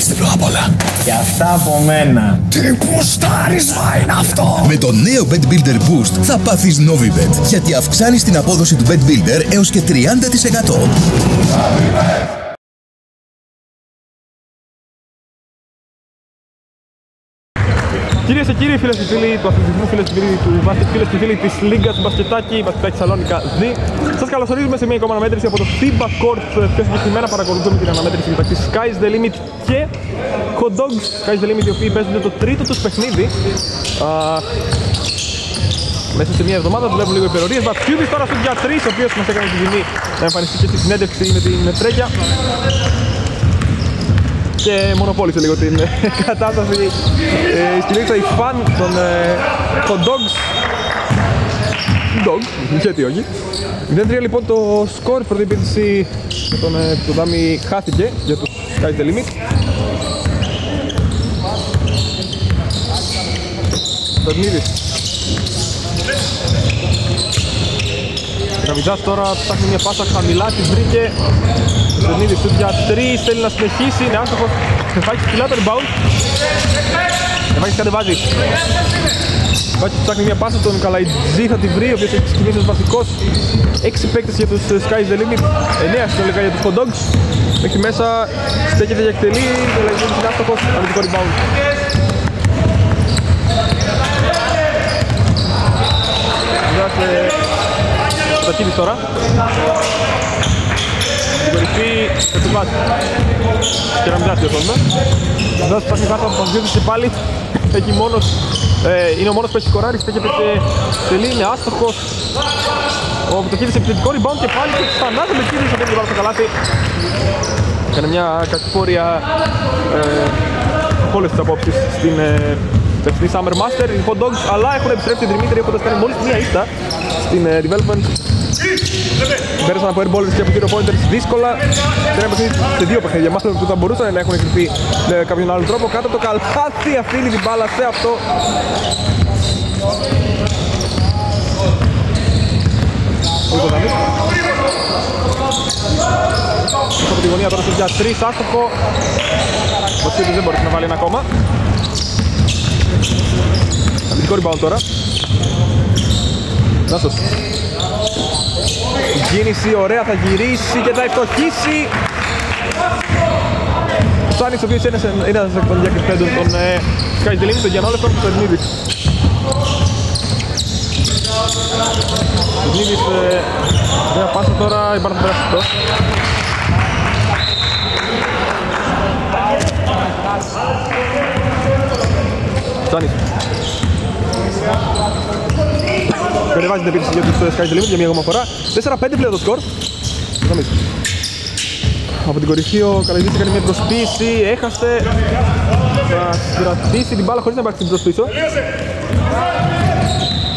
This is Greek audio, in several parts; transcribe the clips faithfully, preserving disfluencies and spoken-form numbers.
πάρεις την πρώτα απ' όλα. Και αυτά από μένα. Τι κουστάρισμα είναι αυτό! Με το νέο Bet Builder Boost θα πάθεις Novi-Bet, γιατί αυξάνεις την απόδοση του Bet Builder έως και τριάντα τοις εκατό. Κυρίες και κύριοι, φίλες και φίλοι του αθλητισμού, φίλες και φίλοι του μπάσκετ, φίλες και φίλοι της Λίγκας Μπασκετάκι, Μπασκετάκι Θεσσαλονίκη δύο, σας καλωσορίζουμε σε μια ακόμα αναμέτρηση από το FIBA Corp. Πιο συγκεκριμένα παρακολουθούμε την αναμέτρηση μεταξύ Sky Is The Limit και HotDogz. Sky Is The Limit, οι οποίοι παίζουν το τρίτο τους παιχνίδι. Uh, μέσα σε μια εβδομάδα δουλεύουν λίγο υπερορίες. Βατσιούδης τώρα στο για τρία, ο οποίος μας έκανε τη τιμή να εμφανιστεί και στη συνέντευξη με την Τρέκια. Και μονοπόλησε λίγο την κατάσταση. Ε, Στηρίξα η φαν των HotDogz. Dog, γιατί όχι. μηδέν τρία λοιπόν το σκορ. Πρώτη επίθεση με τον Πτωδάμι χάθηκε για το Sky The Limit. Πτωδνίδης. Καβιτζάς τώρα ψάχνει μια πάσα χαμηλά, τη βρήκε. Πτωδνίδης του για τρία, θέλει να συνεχίσει, είναι άστοχος. Φεφάκης κιλά το rebound. Φεφάκης κατεβάζει. Φεφάκης ψάχνει μια πάσα, τον Καλαϊτζή θα τη βρει, ο οποίος έχει ξεκινήσει ως βασικός. Έξι παίκτες για τους Sky Is The Limit, εννέα συνολικά για τους HotDogz. Μέχρι μέσα στέκεται για εκτελεί, ο Καλαϊτζής είναι άστοχος, αρνητικό rebound. Κατακίνης τώρα. Στην κορυφή θα του βάζει. Και να μην δάσει ο τόλμα. Δάζει πάση κάτω από τον Ζήτης και πάλι. Έχει μόνος, ε, είναι ο μόνος που έχει κοράρει. Στέκεται και τελεί, είναι άστοχος. Ο Πτωχίδης επιθετικό rebound και πάλι και ξανά τον Πτωχίδης. Από την βάλα στο καλάθι. Έκανε μια κακηφόρια ε, όλες τις απόψεις στην ε, Τεχνή Summer Master, οι HotDogz, αλλά έχουν επιστρέψει την Δημήτρη έχοντας κάνει μόλις μία ήττα στην uh, Development. Πέρασαν από AirBallers και από KeyroFunders δύσκολα. Ήταν σε δύο παιχνίδια μάστερ που θα μπορούσαν να έχουν εκριθεί με κάποιον άλλον τρόπο. Κάτω από το καλάθι αφήνει την μπάλα σε αυτό. Από τη γωνία τώρα στο τρία, άστοχο. Ο Σίδης δεν μπορούσε να βάλει ένα ακόμα. Αμυντικό rebound τώρα. Νάσος. Κίνηση ωραία, θα γυρίσει και θα ευτοχίσει. Σάνης ο οποίος είναι ένας εκ των διακριθέντων των Sky Is The Limit, τον Γιαννόλευτον και τον Νίδης. Ο Νίδης δεν πάσα τώρα, η μπάρα θα περάσει αυτό. Σάνης. Κατεβάζει την επίθεση για τους Sky Is The Limit για μία ακόμα φορά. τέσσερα πέντε πλέον το σκορ. Από την κορυφή ο Καλαϊτζής έκανε μια προσποίηση, έχασε. Θα κρατήσει την μπάλα χωρίς να υπάρξει την προσπίσω.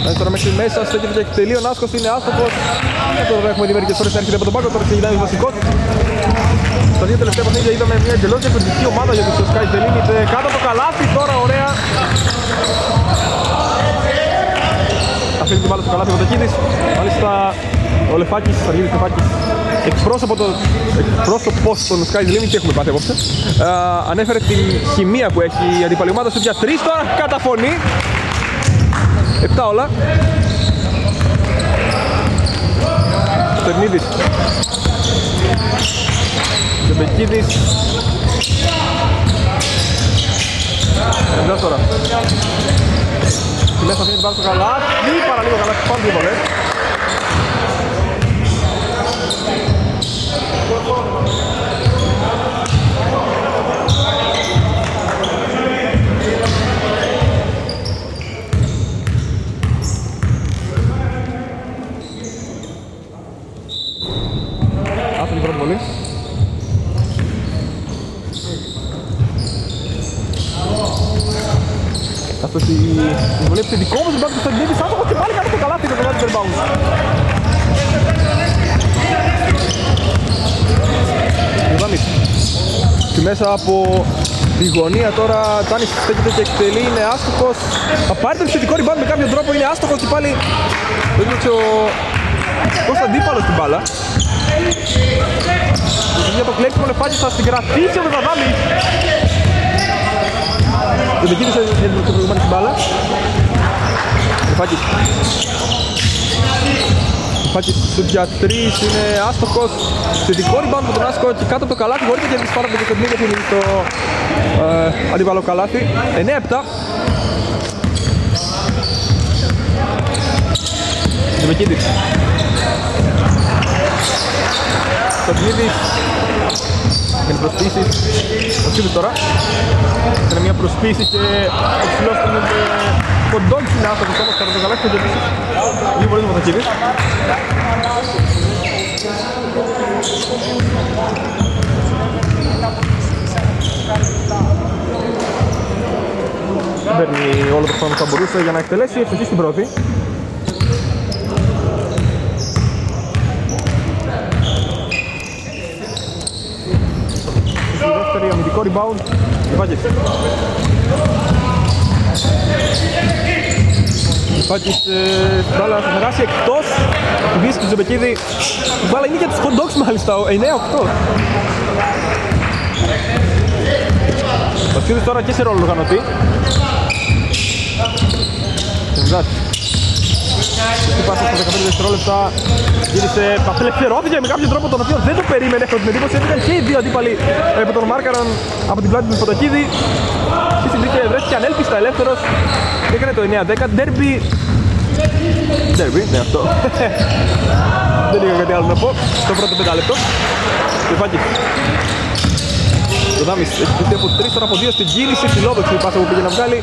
Άζει τώρα μέχρι μέσα, στέκεται και εκτελεί, ο Νάσκος είναι άστοχος. Τώρα έχουμε δει μερικές φορές να έρχεται από τον πάγκο, τώρα ξεκινάει ο βασικός. Στα δύο τελευταία παιχνίδια είδαμε μια εντελώς διαφορετική ομάδα για τους Sky Is The Limit. Κάτω από το καλάθι τώρα, ωραία. Αφήνει την μπάλα στο καλάθι ο Κοτακίδης. Μάλιστα ο Λεφάκης, ο Αργύρης Λεφάκης, εκπρόσωπο το, εκπρόσωπος των Sky Is The Limit, και έχουμε πάθει απόψε. Α, ανέφερε την χημεία που έχει η αντίπαλη ομάδα, σούτ για τρία, τώρα καταφωνεί. Επτά όλα. Στερνίδης. Κοτακίδης. Εντάς τώρα. Μέσα αφήνει την μπάλα στο καλάθι, παραλίγο καλάθι, πάνω δύο πολλές. Άθελη πρώτη πολύ. Αυτό τη βολή επιθετικό όμως, μπράβο στον Ντέβις, άστοχος και πάλι κάτω το καλάθι και το καλάθι rebound. Γιωδάνης. Και μέσα από τη γωνία τώρα, Τάνης στέκεται και εκτελεί, είναι άστοχος. Θα πάρει το επιθετικό rebound με κάποιο τρόπο, είναι άστοχος και πάλι δεν είναι ο Κωνσταντίπαλος την μπάλα. για το κλέψιμο Λεφάκης θα την κρατήσει ο Μεταβάλης. Δεν πήγαινε στο προηγούμενο στην μπάλα. Λεφάκης. Λεφάκης του για τρεις είναι άστοχος. Θετικό rebound από τον Άσκο και κάτω από το καλάθι. Μπορείτε και εμείς πάρα από το κομπλή γιατί είναι το αντιβάλλο καλάθι. εννιά επτά. Δημικίδης. Σταυλίδης. Κάνει προσπίσεις. Ο Σίβης τώρα. Έκανε μια προσπίση και ο ψηλός του είναι HotDogz. Είναι άστοχος όμως κατά το καλάθι. Λίγο πολύ το Σταυλίδης. Παίρνει όλο το χρόνο που θα μπορούσε για να εκτελέσει. Ευτυχή στην πρώτη. Αμυντικό rebound, Λεφάκης. Λεφάκης την μπάλα θα περάσει εκτός, την πίεση του Τζεμπεκίδη. Η μπάλα είναι για τους HotDogz μάλιστα, εννιά οκτώ. Ο Σιούδης τώρα και σε ρόλο οργανωτή. Συμβάζει. Αυτή πάσα στα δεκαπέντε δευτερόλεπτα γύρισε, απελευθερώθηκε με κάποιο τρόπο τον οποίο δεν το περίμενε, έχω την εντύπωση, έφυγαν και οι δύο αντίπαλοι που τον μάρκαραν από την πλάτη του Φωτοκίδη και συμπήκε, βρέθηκε ανέλπιστα ελεύθερος και έκανε το εννιά δέκα, ντέρμπι, ντέρμπι, ναι αυτό, δεν είχα κάτι άλλο να πω, το πρώτο πέντε λεπτό, Λεφάκη. Το Δάμις έχει πειθεί από τρεις τώρα από δύο στην γύριση, φιλόδοξη η πάσα που πήγε να βγάλει,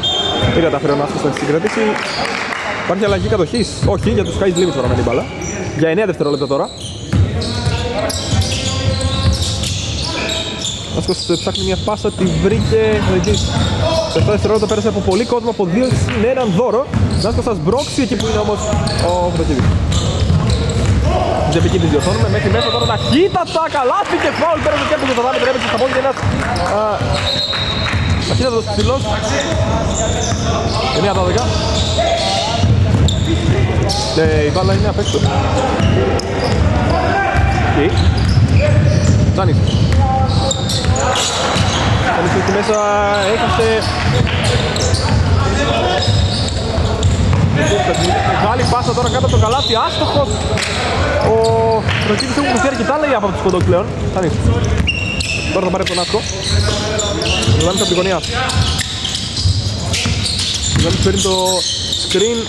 δεν καταφέρει ο Νάσκος να συγκρατήσει. Υπάρχει αλλαγή κατοχής, όχι, για τους Sky Is The Limit τώρα με την μπάλα. Για εννιά δευτερόλεπτα τώρα. Άσκος ψάχνει μια πάσα, τη βρήκε. Σε εφτά δευτερόλεπτα πέρασε από πολύ κόσμο, από δύο συν έναν δώρο. Άσκος θα σμπρώξει εκεί που είναι όμως ο Φωτοκίδης. Τζεπική της διορθώνουμε, μέχρι μέσα τώρα τα κοίτατα, καλάθι και φάουλ. Πέρασε και έπαιξε το δάδι, πρέπει να πόδια ένας. Ακοίτατος ψηλός. εννιά δώδεκα. Ναι, η μπάλα είναι απ' έξω. Τι. Τζάνις. Τζάνις εκεί μέσα έχασε. Μεγάλη πάσα τώρα κάτω από το καλάθι, άστοχος. Ο Ροκίδης έχουν κουφτεί αρκετά λέει από τους HotDogz πλέον. Τζάνις. Τώρα θα πάρει από τον Άσκο. Ζάνις από την γωνία. Ζάνις παίρνει το screen.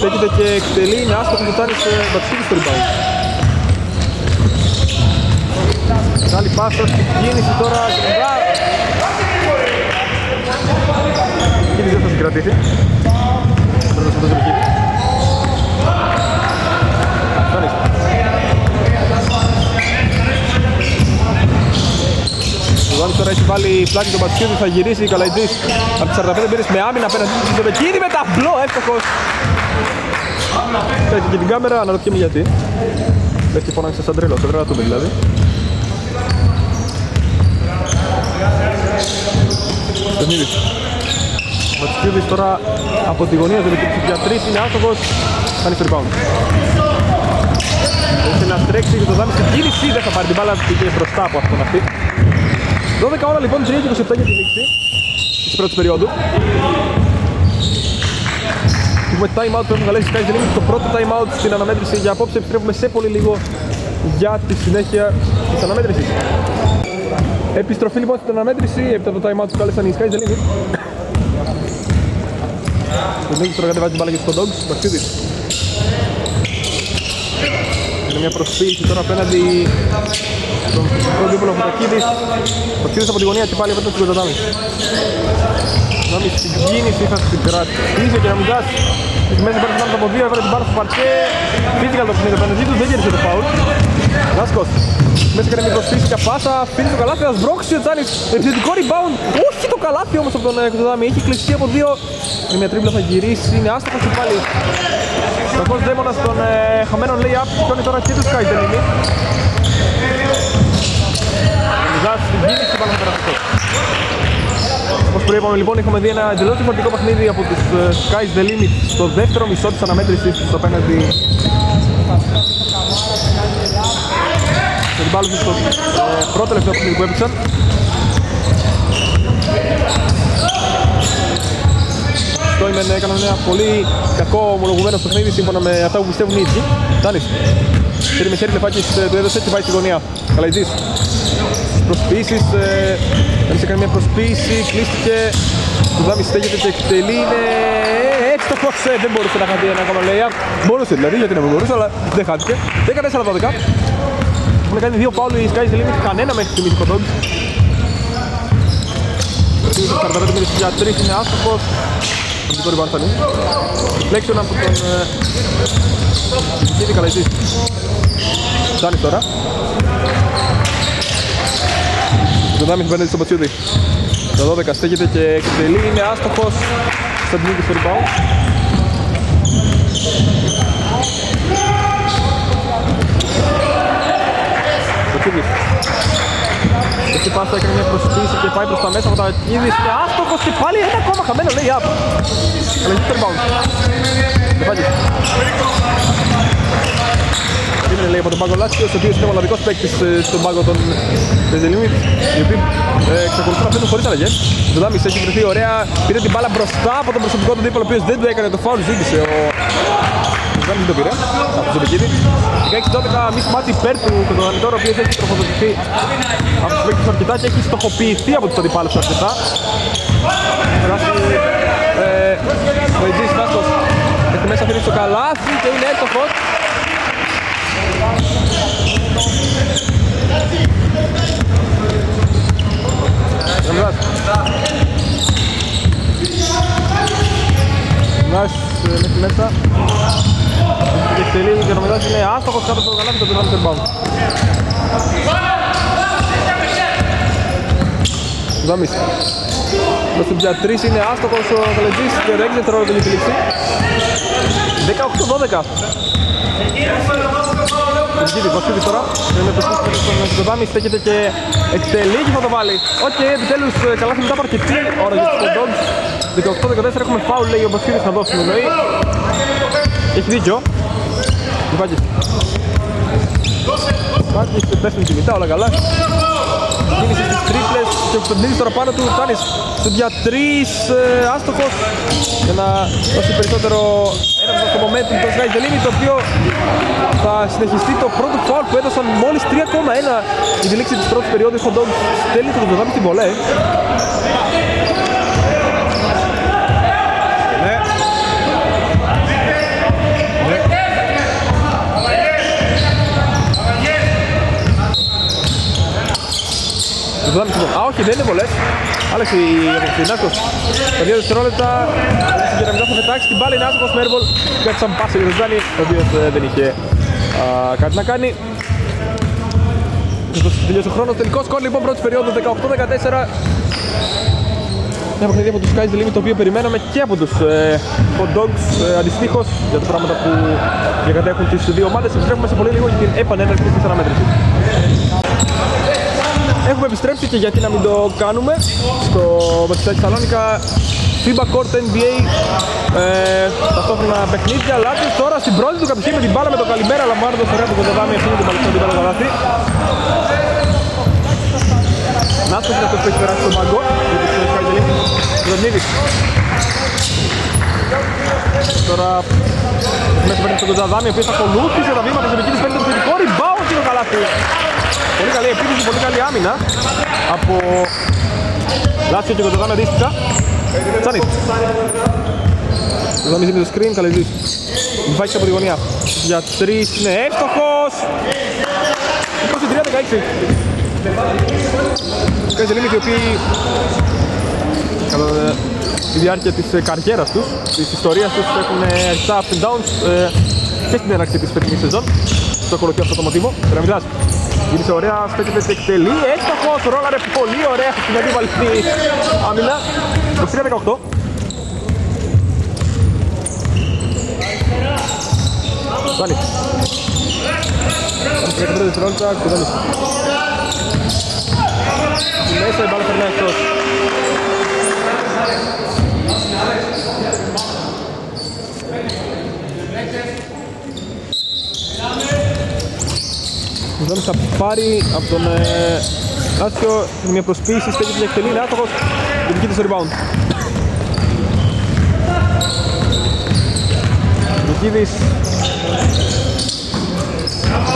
Στέκεται και εκτελεί, είναι άστοχο που φτάνει σε μπατσίδι στο rebound. Μεγάλη πάσα, στην κίνηση τώρα, γρήγορα. Η κίνηση δεν θα συγκρατήσει. Πρέπει να σε δώσει μπατσίδι. Φτάνεις. Ο Βάνης τώρα έχει βάλει πλάτη το μπατσίδι, θα γυρίσει η Καλαϊτζής. Από τις σαράντα πέντε πήρες με άμυνα απέναντι στο Τζεμπεκίδη με ταμπλό, εύκολος. Κάτσε και την κάμερα, αναρωτιέμαι γιατί. Λες και φώναξε σαν τρελό, σαν τρελατούμε δηλαδή. Στονίδης. Ο Ματσικίδης τώρα από τη γωνία του Βικυψηπιατρής είναι άστοχος, κάνει στο rebound. Θέλει να στρέξει και το Δάμι στην κίνηση, δεν θα πάρει την μπάλα, πήγε μπροστά από αυτόν αυτή. δώδεκα ώρα λοιπόν, τρία και είκοσι επτά για τη λήξη της πρώτης περίοδου. Έχουμε time out που έχουμε καλέσει Sky Is The Limit, το πρώτο time out στην αναμέτρηση για απόψε. Επιστρέφουμε σε πολύ λίγο για τη συνέχεια της αναμέτρησης. Επιστροφή λοιπόν στην αναμέτρηση, έπειτα το time out που κάλεσαν οι Sky Is The Limit. Ο Νίκης τώρα κατεβάζει την μπάλα για τους HotDogz, Μπαξίδης. Είναι μια προσποίηση τώρα απέναντι στον φυσικό δίπολο Φωτακίδης. Μπαξίδης από τη γωνία και πάλι από τον Κοντοτάμι. Νόμις στην κίνηση θα την περάσει. Κλείσιο και να μην δάσει. Εκεί μέσα πάρει την άμυνα από δύο, έβαλε την μπάλα στο παρκέ. Φύτηκα το ψήνιο επέναντι του, δεν γύρισε το φάουλ. Νάσκος. Μέσα έκανε μικροσύση και πάσα, πήρε το καλάθι, θα σβρώξει ο Τζάνης. Επιθετικό rebound, όχι το καλάθι όμως από τον Κοντοδάμι. Έχει κλειστεί από δύο. Είναι μια τρίπλα, θα γυρίσει, είναι άστοχος και πάλι. Κακός δαίμονας των χαμένων lay-up, σηκώνει τώρα και τους Sky Is The Limit. Όπως προείπαμε λοιπόν, έχουμε δει ένα εντελώς διαφορετικό παιχνίδι από τους Sky Is The Limit στο δεύτερο μισό της αναμέτρησης, στο απέναντι. Μπάλους στο ε, πρώτο λεπτό που έπαιξαν. Στόιμεν έκανε ένα πολύ κακό ομολογουμένο παιχνίδι σύμφωνα με αυτά που πιστεύουν οι ίδιοι. Τάνης, χέρι με χέρι Λεφάκης του έδωσε και πάει στη γωνία. Καλαϊτζής, προσποίησεις, ε, Τάνης έκανε μια προσποίηση, κλείστηκε. Του Δάμι στέγεται και εκτελεί, είναι έτσι το cross, δεν μπορούσε να χάνει ένα ακόμα layup. Μπορούσε δηλαδή, γιατί να μην μπορούσε, αλλά δεν χάνηκε. δεκατέσσερα δώδεκα. Έχουν κάνει δύο πάουλ οι Sky Is The Limit, κανένα μέχρι στιγμής οι HotDogz. σαράντα πέντε μήνες για τρεις είναι άσκοπος. Αντικό ριμπάν θα είναι. Φλέξιον από τον Κίδη Καλαϊτής. Φτάνει τώρα. Ο Δάμι μπαίνεται στο Πατσιούδη. Το δώδεκα στέκεται και εκτελεί, είναι άστοχος στον τιμίκη στο rebound. Το Κίδης. Εκεί πάσα έκανε μια προσποίηση και πάει προς τα μέσα από τα Κίδης. Είναι άστοχος και πάλι ένα ακόμα χαμένο λέει up. Αλλαγή στο rebound. Λεφάκης. Είναι λέει από τον πάγκο Λάτσιος, ο οποίος είναι ο μοναδικός παίκτης στον πάγκο των Πεντελήμιτ, οι οποίοι εξακολουθούν να παίρνουν χωρίς αλλαγές. Το Ντάμις έχει βρεθεί ωραία, πήρε την μπάλα μπροστά από τον προσωπικό του δίπολο, ο οποίος δεν του έκανε το φάουλ, ζήτησε ο Ντάμις δεν το πήρε, από τον Πεκίδη. δεκαέξι δώδεκα μη σημάτι υπέρ του Κοντονανιτόρ, ο οποίος έχει τροφοδοτηθεί από τους παίκτες αρκετά και έχει στοχοποιηθεί από τους αντιπάλους αρκετά. Ο Ετζής Νάστος έχει μέσα αφήνει στο καλάθι και είναι έστοχος. Γραμμιδάς μέχρι μέσα και εκτελεί και ο Γραμμιδάς είναι άστοχος κάτω από το καλάμι και τον πινάλι τερμπάουν. Δάμις προς την πιατρής είναι άστοχος ο Καλετζής και ο Ρέγγινε τερόλο τελείω τη λήξη. δεκαοκτώ δώδεκα. Κίδη, Βασίδη τώρα, με το σύστημα στον Ντάμι, στέκεται και εκτελεί και θα το βάλει. Οκ, επιτέλους καλά θυμητά από αρκετή ώρα για τους HotDogz. δεκαοκτώ δεκατέσσερα έχουμε φάουλ, λέει ο Βασίδης να δώσει, εννοεί. Έχει δίκιο. Λιβάκης. Λιβάκης, πέφτουν κινητά, όλα καλά. Κίνησε στις τρίπλες και ο Κοντονίδης τώρα πάνω του, Τάνης στον διατρής, άστοχος για να δώσει περισσότερο ένας από το momentum το Sky Is The Limit, το οποίο θα συνεχιστεί το πρώτο foul που έδωσαν μόλις τρία κόμμα ένα για τη λήξη της πρώτης περίοδου. Οι HotDogz στέλνει το Κοντονίδη στην βολέ. Α, όχι, δεν είναι πολλές. Άλλαξε η Νάκος. Τα δύο δευτερόλεπτα στην Γεραμιδά θα πετάξει την μπάλα. Είναι άσχος με airball. Κάτι σαν πάση για τον Ζάνι, ο οποίος δεν είχε κάτι να κάνει. Τελειώσει ο χρόνος. Τελικό σκορ λοιπόν πρώτης περίοδου δεκαοκτώ δεκατέσσερα. Μια παιχνίδια από τους Sky Is The Limit, το οποίο περιμέναμε και από τους HotDogz αντιστοίχως για τα πράγματα που διακατέχουν τις δύο ομάδες. Επιστρέφουμε σε πολύ λίγο για την επανέναρξη της αναμέτρησης. Έχουμε επιστρέψει και γιατί να μην το κάνουμε στο Basket Thessaloniki FIBA Corp εν μπι έι ε, ταυτόχρονα παιχνίδια. Λάτσιος τώρα στην πρώτη του κατοχή με την μπάλα με τον καλημέρα λαμβάνοντας ωραία του Κοντοδάμι, ευθύνει τον παλαιστό την μπάλα καλάθι. Νάτσος είναι αυτός που έχει περάσει τον Μαγκό για τις Σκάιζελή Ζωνίδης. Τώρα μέσα παίρνει τον Κοντοδάμι, ο οποίος ακολούθησε τα βήματα της επικίνησης, παίρνει τον θετικό rebound και το καλάθι. Πολύ καλή επίθεση, πολύ καλή άμυνα από Λάτσιο και Κοντοδάμι αντίστοιχα. Τσάνι. Κοντοδάμι δίνει το screen, Καλαϊτζής. Βάζει από τη γωνία. Για τρεις είναι εύστοχος. είκοσι τρία δεκαέξι. Sky Is The Limit, οι οποίοι κατά τη διάρκεια της καριέρας τους, της ιστορίας τους, έχουν αρκετά ups and downs και στην έναρξη της περσινής σεζόν. Το ακολουθεί αυτό το μοτίβο. Γραμμιδάς. Γύρισε ωραία, στέκεται και εκτελεί, έστοχος, ρόλαρε πολύ ωραία στην αντίβαλη άμυνα. είκοσι τρία δεκαοκτώ. Βάλει. τριάντα πέντε δευτερόλεπτα, κουτώνεις. Μέσα η μπάλα περνάει εκτός. Κουτώνεις θα πάρει από τον ε, Άσιο μια προσποίηση, στέκει την εκτελή, είναι άτοχος, δική της το rebound. Δικής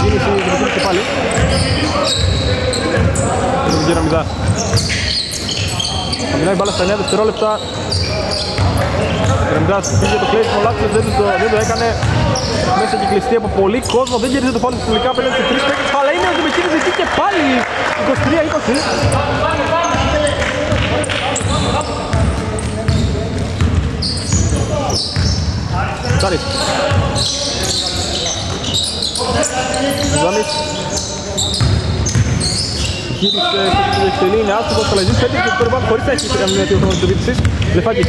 κίνηση δημιουργήθηκε και πάλι. Δημιουργήθηκε μηδά. Θα μινάει μπάλα στα εννέα δευτερόλεπτα. Ρεμιντάς πήγε το κλείσιμο, ο Λάτσιος δεν το, δεν το έκανε. Μέσα και κλειστεί από πολύ κόσμο, δεν γύριζε το φάουλ του Πουλικά πέντε σε τρεις παίκτες, αλλά είναι ότι με κίνησε εκεί και πάλι είκοσι τρία είκοσι. Τσάρις Ζάμις γύρισε στην εκτελή, είναι άστοχος, θα λαζείς πέντε και το ριμπάν χωρίς να έχει μια δύο χρόνο της δοβήτησης. Λεφάκης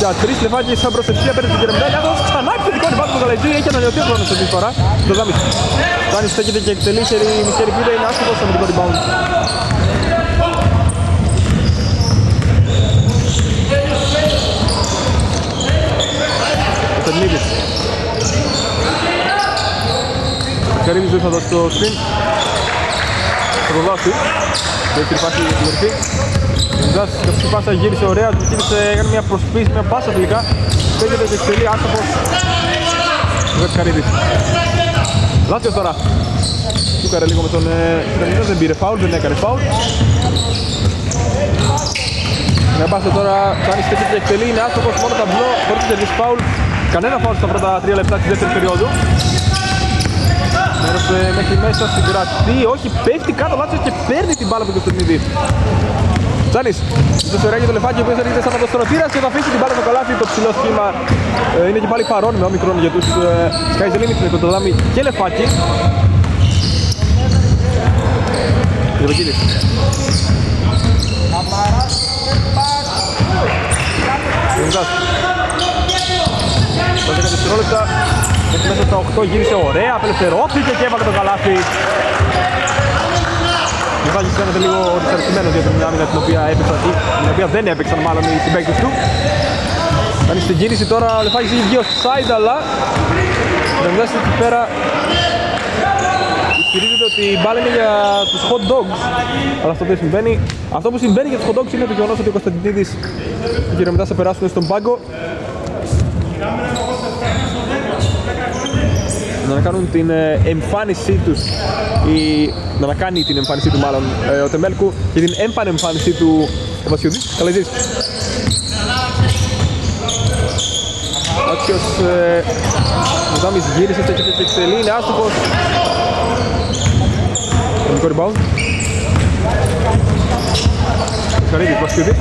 για τρεις, Λεφάκης σαν προσευχία πέντε στην κερμητάλη, άστοχος ξανά επιθετικό ριμπάν του Ζαλαζί, έχει ανανεωθεί ο χρόνος αυτή τη φορά. Το Ζάμις κάνει στέκεται και εκτελεί, η μισέρη πίδα είναι άστοχος με το ριμπάν. Κωνσταντινίδης Καρύμις δεν θα δώσει το screen. Θα το δώσει. Δεύτερη πάση για την μερφή. Εντάς, καψική πάσα γύρισε ωραία, του γύρισε, έκανε μια προσπίση, μια πάσα τελικά. Παίγεται και εξελεί, άστοχος. Βέτς Καρύμις. Λάθιος τώρα. Τούκαρε λίγο με τον Καρύμις, δεν πήρε φάουλ, δεν έκανε φάουλ. Μια πάσα τώρα, κάνει στέκει και εκτελεί, είναι άστοχος, μόνο ταμπλό, χωρίς να δεις φάουλ. Κανένα φάουλ στα πρώτα τρία λεπτά της δεύτερης περίοδου. Έρωσε μέχρι μέσα, συγκρατεί, όχι, πέφτει κάτω, Λάτσιος και παίρνει την μπάλα από τον Κωνσταντινίδη. Τσάνης, το σωρέα για το Λεφάκι, ο οποίος έρχεται σαν αυτοστροφήρας και θα αφήσει την μπάλα στο καλάθι, το ψηλό σχήμα. Ε, είναι και πάλι παρόν με όμικρον για τους ε, Sky Is The Limit, Κοντοδάμι και Λεφάκι. Γεροκίνης. Τα δέκα δευτερόλεπτα, μέχρι μέσα στα οκτώ γύρισε ωραία, απελευθερώθηκε και έβαλε το καλάθι. Λεφάκι φαίνεται λίγο δυσαρεστημένος για την άμυνα την οποία, έπαιξαν, την οποία δεν έπαιξαν μάλλον οι συμπαίκτες του. Κάνει στην κίνηση τώρα, ο Λεφάκης έχει βγει ο side, αλλά δεν βγάζει εκεί πέρα. Ισχυρίζεται ότι η μπάλα είναι για τους hot dogs, αλλά αυτό δεν συμβαίνει. Αυτό που συμβαίνει για τους hot dogs είναι το γεγονός ότι ο Κωνσταντινίδης και οι Ρεμιτάς θα περάσουν στον πάγκο. Να κάνουν την ε, εμφάνισή τους, η... να κάνει την εμφάνισή του μάλλον ε, ο Τεμέλκου και την εμπανεμφάνισή του ο Βασιωδής Καλεζής. Όποιος ε, ο Ζάμις γύρισε και εκτελεί, είναι άστοχος. Τελικό rebound. Καρύδης, Βασιωδής.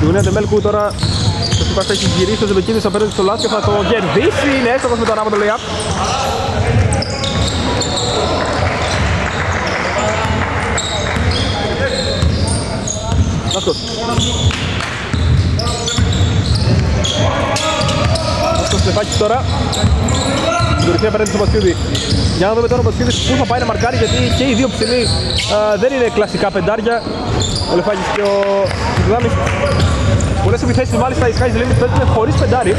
Γιουνέν Τεμέλκου τώρα το σύμπας έχει γυρίσει το ζελοκίνης απέναντι στο Λάτσιο, θα το κερδίσει, είναι έστοχος με το ανάπατο lay-up. Λάσκος. Λάσκος Λεφάκης τώρα. Συντορυφία απέναντι στο Πασχίδη. Για να δούμε τώρα ο Πασχίδης που θα πάει να μαρκάρει, γιατί και οι δύο ψηλοί δεν είναι κλασικά πεντάρια. Ο Λεφάκης και ο Κουδάμις. Πολλές επιθέσεις μάλιστα οι Sky Is The Limit παίζουν χωρίς πεντάρι.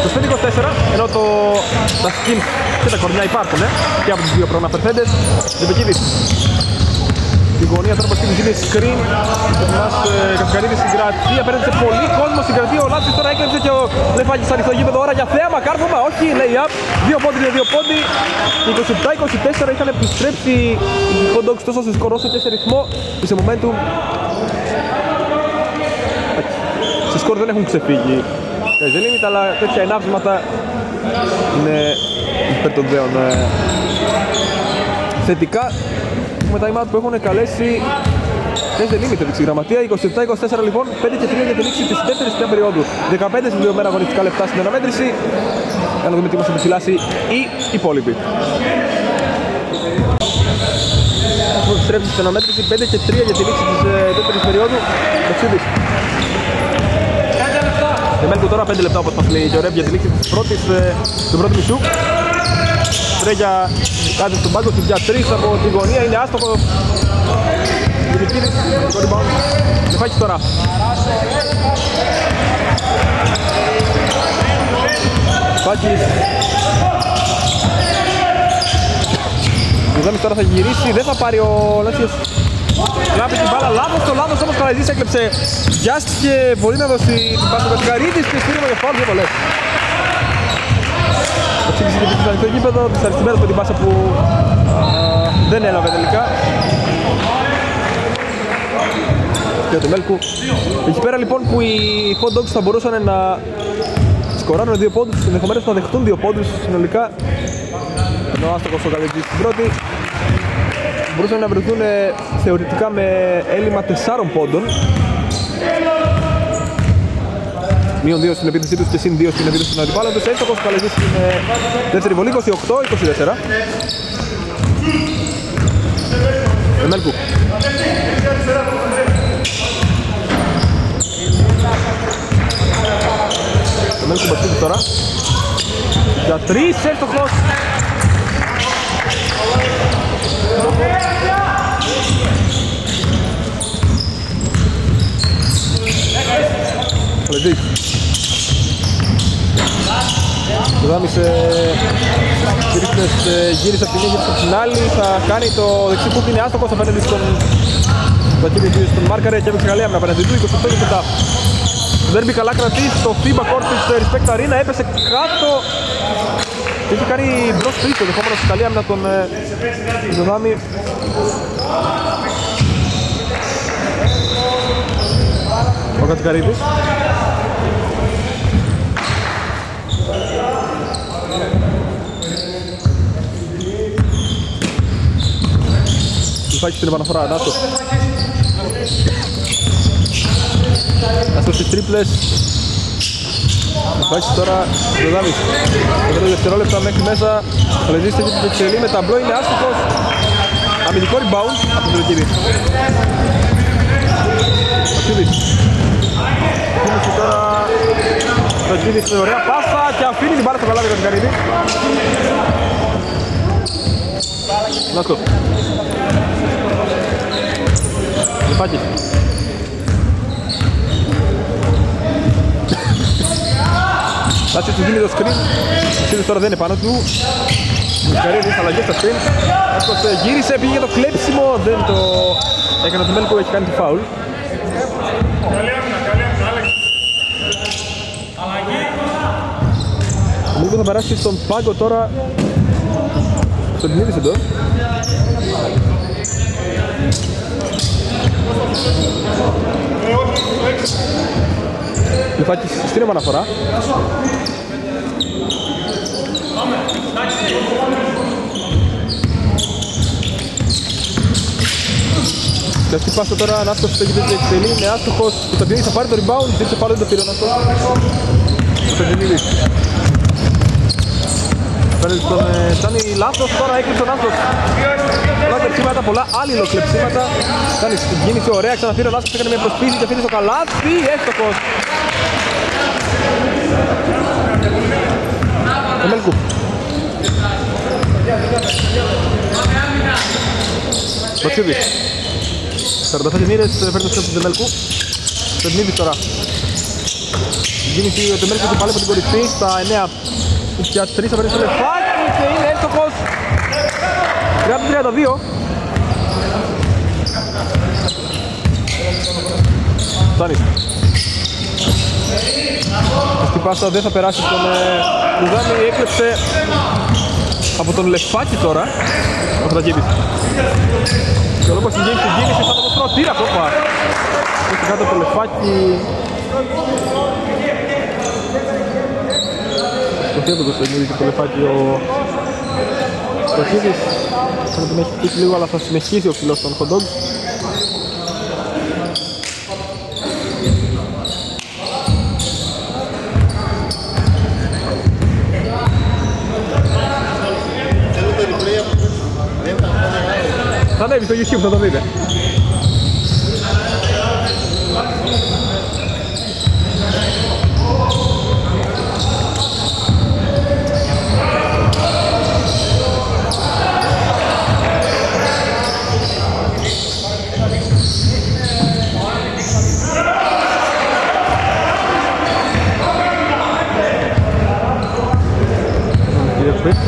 Το είκοσι πέντε είκοσι τέσσερα, ενώ το... τα σκιν και τα κορμιά υπάρχουν ε? και από τους δύο προαναφερθέντες. Ζεπεκίδης. Στην γωνία τώρα ο Πασχίδης είναι screen. Ο Καυκαρίδης συγκρατεί, απέναντι σε πολύ κόσμο συγκρατεί. Ο Λάτσιος τώρα έκλεψε και ο Λεφάκης ανοιχτό γήπεδο. Ώρα για θέαμα, κάρφωμα, όχι, lay-up. Δύο πόντι για δύο πόντι. είκοσι επτά είκοσι τέσσερα είχαν επιστρέψει οι HotDogz τόσο σε σκορ όσο και σε ρυθμό και σε momentum. Σε σκορ δεν έχουν ξεφύγει. Δεν είναι, αλλά τέτοια ενάψματα είναι υπέρ των δέων θετικά. Με τα ημάτια που έχουν καλέσει Sky Is The Limit, δείξει η γραμματεία. είκοσι επτά είκοσι τέσσερα λοιπόν, πέντε και τρία για την λήξη της δεύτερης πια περίοδου. δεκαπέντε σε δύο μέρα αγωνιστικά λεπτά στην αναμέτρηση. Για να δούμε τι μας επιφυλάσσει οι υπόλοιποι. Έχουν επιστρέψει στην αναμέτρηση, πέντε και τρία για τη λήξη της δεύτερης περίοδου. Ταξίδης. Τεμέλκου τώρα πέντε λεπτά όπως μας λέει και ο Ρεπ για τη λήξη της πρώτης, του πρώτου μισού. Τρέγια κάτω στον πάγκο, στην πια τρεις από τη γωνία, είναι άστοχο. Φιλιππίδης, το rebound. Λεφάκι τώρα. Φάκης. Ο Δέμις τώρα θα γυρίσει, δεν θα πάρει ο Λάτσιος. Γράφει την μπάλα, λάθος, το λάθος όμως Καραϊτζής έκλεψε. Βιάστηκε, μπορεί να δώσει την πάσα του Κατσικαρίδης και στήριγμα για φάουλ, δύο πολλές. Εξήγησε και στο ανοιχτό γήπεδο, δυσαρεστημένος με την πάσα που δεν έλαβε τελικά. Και ο Τεμέλκου. Εκεί πέρα λοιπόν που οι HotDogz θα μπορούσαν να σκοράρουν δύο πόντους, ενδεχομένως να δεχτούν δύο πόντους συνολικά. Ενώ άστοχος ο Καραϊτζής στην πρώτη. Μπορούσαν να βρεθούν θεωρητικά με έλλειμμα τεσσάρων πόντων. Μείον δύο στην επίθεσή τους και συν δύο στην επίθεση των αντιπάλων τους. Έστοχος Καλεζής στην δεύτερη βολή, είκοσι οκτώ είκοσι τέσσερα. Εμέλκου. Εμέλκου μπαστίζει τώρα. Για τρεις, έστοχος. Καλετζής. Ο Δάμις γύρισε από τη μία και την άλλη, θα κάνει το δεξί που είναι άστοχος απέναντι στον Βακίδη στον Μάρκαρε και έπαιξε καλή άμυνα απέναντι του, είκοσι οκτώ είκοσι επτά. Δέρμπι καλά κρατή στο FIBA Corp της Respect Arena, έπεσε κάτω. Είχε κάνει μπρος τρίτο, δεχόμενος καλή άμυνα τον Δάμι. Ο Κατσικαρίδης. Λουφάκι στην επαναφορά, Νάσος. Νάσος στις τρίπλες. Λουφάκι τώρα, Λουδάμις. Πέντε δευτερόλεπτα μέχρι μέσα. Καλεζής έχει την εξελί με ταμπλό, είναι άστοχος. Αμυντικό rebound από τον Λουκίδη. Λουκίδης. Λουκίδης τώρα. Λουκίδης με ωραία πάσα και αφήνει την πάρα στο καλάδι τον Καρύδη. Νάσος. Λεφάκι. Λάτσιος του δίνει το screen. Λάτσιος τώρα δεν είναι πάνω του. Καρύδης αλλαγές στα screen. Λάτσιος γύρισε, πήγε για το κλέψιμο. Δεν το έκανε το Μέλκο, έχει κάνει τη φάουλ. Λίγο θα περάσει στον πάγκο τώρα. Στον κινήδησε εδώ. Λεφάκης στην επαναφορά. Λευτή πάσα τώρα, Νάστος στο γητές εξελί, είναι άστοχος. Ο Ταντινίδης θα πάρει το rebound, δείξε πάλι δεν το πήρε ο Νάστος. Ο Ταντινίδης. Παίρνει τον Τάνι λάθος, τώρα έκλειψε ο Νάστος. Πολλά κλεψίματα, πολλά άλληλο κλεψίματα. Κάνει συγκίνηση ωραία, ξαναφύρει ο Νάστος, έκανε μια προσπίση και αφήνει στο καλάθι, έστοχος. Ο Μέλκου. Πατσίδης. σαράντα πέντε μοίρες, φέρνει το σκέψη του Τεμέλκου. Τεμνίδης τώρα. Γίνεται ο Τεμέλκου και πάλι από την κορυφή, στα εννέα και τρεις θα παίρνει στο λεφάκι και είναι έστοχος. τριάντα τριάντα δύο. Φτάνει. Στην πάσα δεν θα περάσει τον Λουδάνη, έκλεψε από τον Λεφάκι τώρα. Ο Φραγίδης. Και ολόκληρο συγκίνησε, συγκίνησε, θα το πω τύρα ακόμα. Έχει κάτω το Λεφάκι. Το θέτω το Σταγίδη και το Λεφάκι ο Φραγίδης. Θα τον έχει χτίσει λίγο, αλλά θα συνεχίσει ο ψηλός των HotDogz. Θα ανέβει στο YouTube, θα το δείτε. Γκρέφιτ.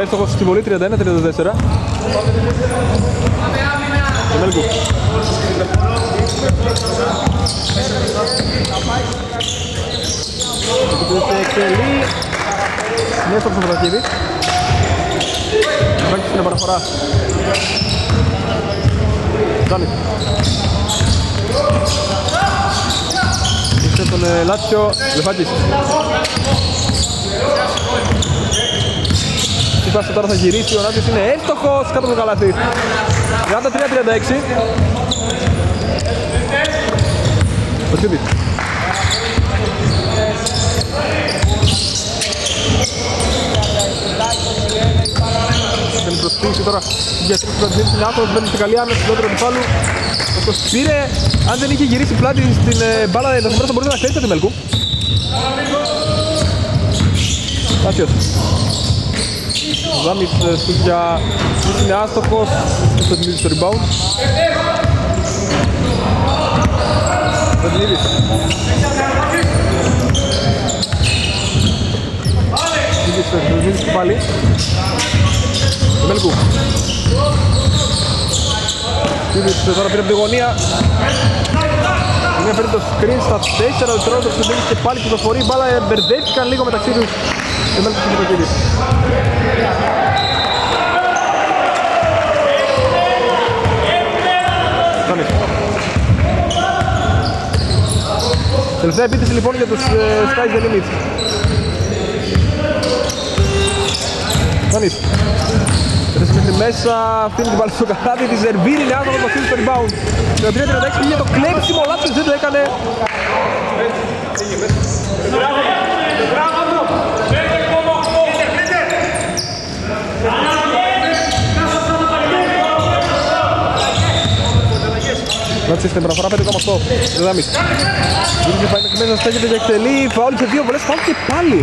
Έρθοχος στην βολή τριάντα ένα τριάντα τέσσερα. Μέσα από το Βατακίδη. Βάγκης την επαναφορά. Ζάνης. Είστε τον Λάτσιο Λεφάκης. Κοιτάξτε τώρα θα γυρίσει, ο Νάτιος είναι εύστοχος κάτω από το καλάθι. τριάντα τρία τριάντα έξι. Ο Τσιούμπιτς. Δεν προσθήκη τώρα για τρεις πραντζίνες στην άκρος, μπαίνει στην καλή άμεση, δεύτερο του πάλου. Αυτός πήρε, αν δεν είχε γυρίσει πλάτη στην μπάλα, θα μπορούσε να ξέρει κάτι μελκού. Νάτιος. Ο Ζάμις Στούτια είναι άστοχος, θα δημιουργήσει το rebound. Θα δημιουργήσει. Θα δημιουργήσει πάλι. Το Μέλκου. Στούτια τώρα πήρε από τη γωνία. Μια φέρνει το screen στα τέσσερα δευτερόλεπτα που δημιουργήσει και πάλι κυκλοφορεί. Μπάλα μπερδεύτηκαν λίγο μεταξύ τους. Το Μέλκου και το Κίδης. Τελευταία επίθεση λοιπόν για τους Sky Is The Limit. Φανείς. Φέτασε μέχρι μέσα, αφήνει την πάλι στο καλάτι, τη ζερβίρει λιάζοντας το σύντος στο rebound. Το τρία τριάντα έξι πήγε το κλέψιμο, ο Λάτσιος δεν το έκανε. Λάτσιος την παραφορά πέντε κόμμα οκτώ. Ζάμις. Γυρίζει πάει μέχρι μέσα, στέκεται και εκτελεί. Φαόλ και δύο βολές, φαόλ και πάλι.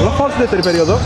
Όλα φαόλ στη δεύτερη περίοδο.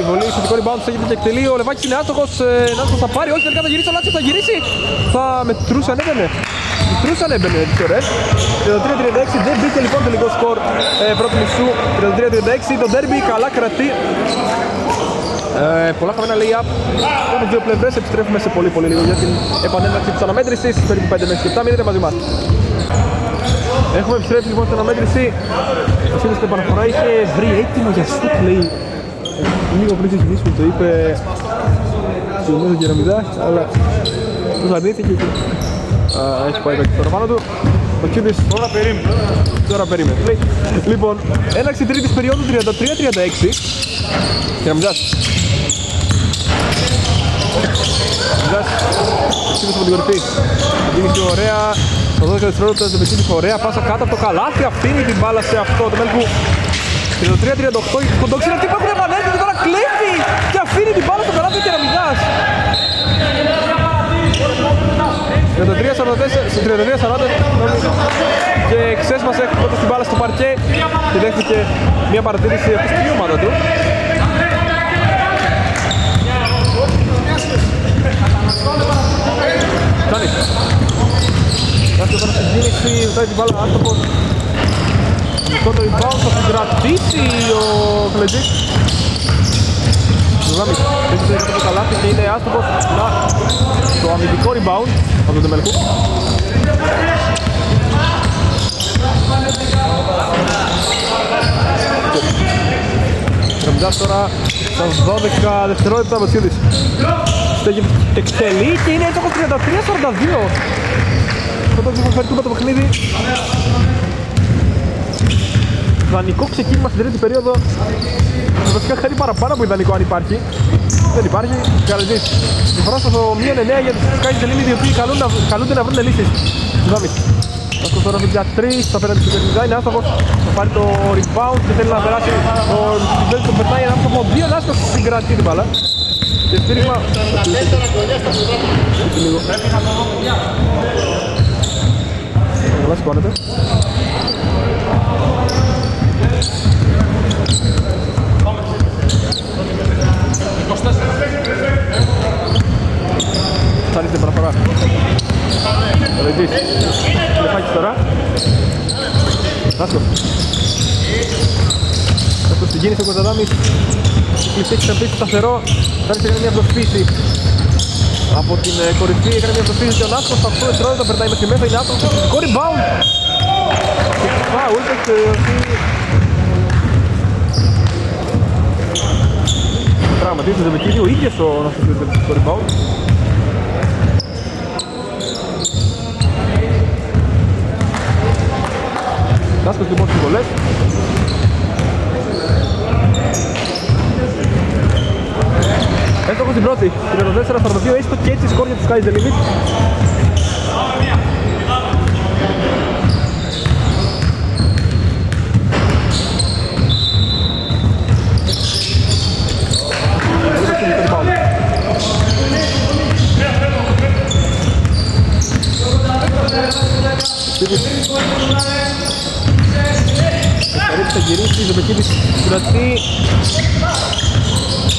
Η βολή, σχετικό rebound, θα γίνεται και εκτελεί, ο Λεβάκης είναι άστοχος, ε, να θα πάρει, όχι τελικά θα γυρίσει, ο Λάτσιος θα γυρίσει, θα μετρούσε αν έβαινε. Τρίσαν έμπαινε τις ώρες. τριάντα τρία τριάντα έξι δεν μπήκε λοιπόν τελικό σκορ ε, πρώτη μισού. τριάντα τρία τριάντα έξι το derby καλά κρατεί. Ε, πολλά χαμένα lay-up από τις δύο πλευρές. Επιστρέφουμε σε πολύ πολύ λίγο για την επανέναρξη της αναμέτρησης. Περίπου πέντε με επτά μείνετε μαζί μας. Έχουμε επιστρέψει λοιπόν στην αναμέτρηση. Ο Σύνδης την επαναφορά είχε βρει έτοιμο για shoot, λέει. Λίγο πριν ξεκινήσει που το είπε συγκεκριμένο Γερομιδάς, αλλά τους αρνήθηκε και έχει πάει το κύριο πάνω του. Ο Κιούμπης τώρα περίμενε. Τώρα περίμενε. Λοιπόν, έναρξη τρίτης περίοδου τριάντα τρία τριάντα έξι. Γερομιδάς. Γερομιδάς, ο Κιούμπης από την κορυφή. Γίνηκε ωραία. Το δώδεκα δευτερόλεπτα το πετύχει ωραία, πάσα κάτω από το καλάθι, αφήνει την μπάλα σε αυτό, το μέλη που τριάντα τρία τριάντα οκτώ, η HotDogz είναι αυτή που έχουν επανέλθει και τώρα κλέβει και αφήνει την μπάλα στο καλάθι και να μηγάς. τριάντα τρία σαράντα και ξέσπασε έχοντας την μπάλα στο παρκέ και δέχτηκε μια παρατήρηση αυτής στην ομάδα του. Φτάνει. Κάτσε τώρα στην κίνηση, βουτάει την μπάλα άνθρωπος. Το rebound θα την κρατήσει ο Κλετζής. Ζουδάμι, έχει τελειώσει το καλάθι και είναι άνθρωπος. Να, το αμυντικό rebound από τον Τεμελκού. Κραμπιτάς τώρα στα δώδεκα δευτερόλεπτα από Τσίδης. Εκτελεί και είναι έτσι από τριάντα τρία σαράντα δύο. Τότε θα φέρει τούμπα το παιχνίδι. Ιδανικό ξεκίνημα στην τρίτη περίοδο. Θα βασικά χαρεί παραπάνω από ιδανικό αν υπάρχει. Δεν υπάρχει. Καλεζής. Συμφωνώ στο μηδέν εννέα για τους Sky Is The Limit οι οποίοι καλούνται να βρουν λύσεις. Συγγνώμη. Αυτό τώρα για τρία, θα πέρασε το παιχνίδι, είναι άστοχος. Θα πάρει το rebound και θέλει να περάσει. Ο Σιμπέλης τον περνάει ένα άστοχο. Δύο άστοχος συγκρατεί την μπάλα. Και στήριγμα. Καλά σηκώνεται. Θα ρίχνει την παραφορά. Ρεγγίς. Λεφάκης τώρα. Άσκο. Άσκο στην κίνηση ο Κονταδάμις. Κλειστή έχει ξαπίσει σταθερό. Θα ρίχνει μια προσπίση. Από την κορυφή έκανε μια προσφύγηση και ο Νάσκος στα οκτώ δευτερόλεπτα περνάει μέχρι μέσα, είναι άσχος, σηκώ rebound! Και φάουλ, παίξε ότι... Πραγματίζει το Ζεμεκίδη, ο ίδιος ο Νάσκος παίρνει το rebound. Νάσκος λοιπόν στις βολές. Έστοχος την πρώτη, τριάντα τέσσερα σαράντα δύο, έστω και έτσι σκορ για τους Sky Is The Limit. Εξαρρίπτει, θα γυρίσει, η Ζεμπεκίδης κρατεί.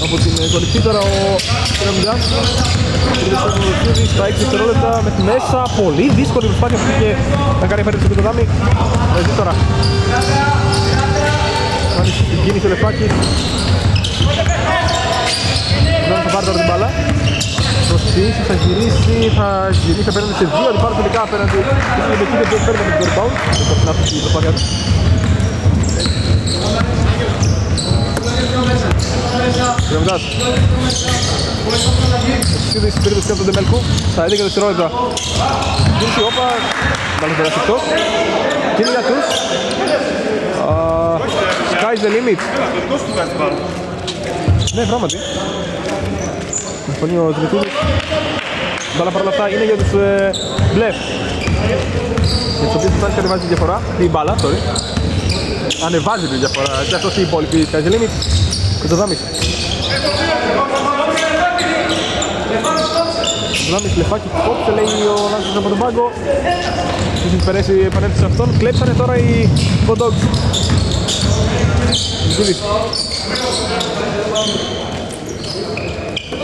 Από την κορυφή τώρα ο Ρεμιάς στα έξι δευτερόλεπτα με τη μέσα, πολύ δύσκολη προσπάθεια που είχε να κάνει φέρνει στο Κοντοδάμι. Ρεζί τώρα κάνει την κίνηση ο Λεφάκης. Ρεζί θα πάρει τώρα την μπάλα, προσφύγει, θα γυρίσει, θα γυρίσει απέναντι σε δύο, αντιπάρουν τελικά απέναντι στην Λεπεκίδη που φέρνει από την rebound. Δεν θα συνάψει την προσπάθεια του. Γεωμητάς. Σίδης πήρε το σκέφτο από τον Τεμέλκου. Στα έντεκα δευτερόλεπτα. Κίνηση, όπα. Μάλλον περάσει εκτός. Κίνηση για τους Sky Is The Limit. Ναι, πράγματι. Συμφωνεί ο Δημητούδης. Μπάλα παρ' όλα αυτά είναι για τους μπλεφ. Για τους οποίους θα ανεβάζει τη διαφορά. Την μπάλα, sorry. Ανεβάζει τη διαφορά. Και αυτός είναι η υπόλοιπη Sky Is The Limit. Κοντοδάμις. Κοντοδάμις, Λεφάκη, κόψε, λέει ο Νάσκος από τον πάγκο. Είχε περέσει επανέλθει σε αυτόν, κλέψανε τώρα οι HotDogz. Ζουλής.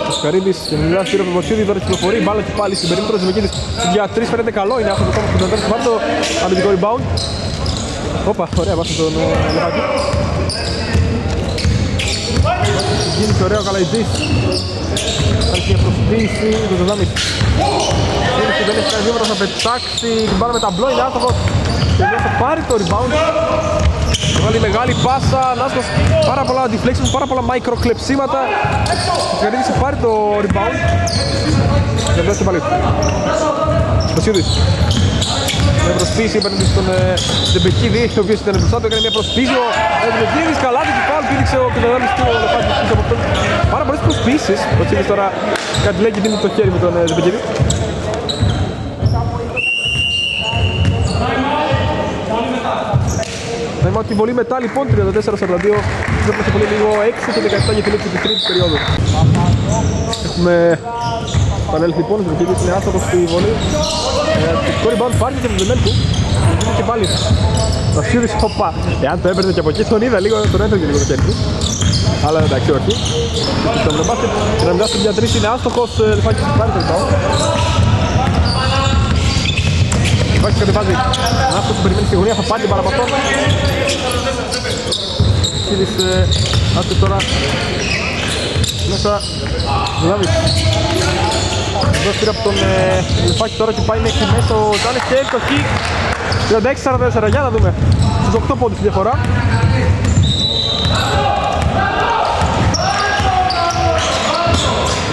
Ο Σκαρίδης μιλά γύρω από το Μοτσίδη, τώρα κυκλοφορεί, μπάλα και πάλι στην περίπτωση Μεκίδης για τρεις, φαίνεται καλό, είναι αυτό το κόμμα που τον πάρει το αμυντικό rebound. Όπα, ωραία πάσα τον Λεβάκη. Γίνεται ωραίο, καλά η Τζις. Υπάρχει μια προσποίηση, το Ζοδάμι. Γίνεται, δεν έχει κανένα να πετάξει, την μπάλα με ταμπλό, είναι άνθρωπος. Και δεν θα πάρει το rebound. Μεγάλη μεγάλη πάσα, Νάσκος, πάρα πολλά deflections, πάρα πολλά μικροκλεψίματα. Σκαρίδης θα πάρει το rebound. Δεν βλέπει πάλι. Μασιούδης. Με προσπίση έπαιρνε στον Τεμπεκίδη, ο οποίος ήταν μπροστά του, έκανε μια προσπίση. Ο Τεμπεκίδης καλά του πάλι πήδηξε ο Κενταδάλης του Λεφάκης πίσω από αυτόν. Πάρα πολλές προσπίσεις. Ο Τσίλης τώρα κάτι λέει και δίνει το χέρι με τον Τεμπεκίδη. Θα είμαι ότι πολύ μετά λοιπόν τριάντα τέσσερα σαράντα δύο, βλέπουμε πολύ λίγο έξι και δεκαεπτά για την λήξη της τρίτης περίοδου. Έχουμε επανέλθει λοιπόν, ο Κίδης είναι άνθρωπος στη βολή. Το score rebound πάρει και από το δεμέν του, και πάλι. Ο Κίδης, οπα, εάν το έπαιρνε και από εκεί, τον είδα λίγο, τον έτρωγε λίγο το χέρι του. Αλλά εντάξει, όχι. Στον μπάσκετ, να μιλάς στον διατρής, είναι άστοχος, δεν φάει και πάρει το rebound. Υπάρχει κατεβάζει, αν αυτός που περιμένει στη γωνία θα πάρει την μπάλα από αυτό. Κύρις, άστε τώρα μέσα, δουλάβεις. Εδώ πήρα από τον Λεφάκη τώρα και πάει μέχρι μέσα ο Τζάνης και εκτοχή τριάντα έξι σαράντα τέσσερα, για να δούμε. Στους οκτώ πόντους τη διαφορά.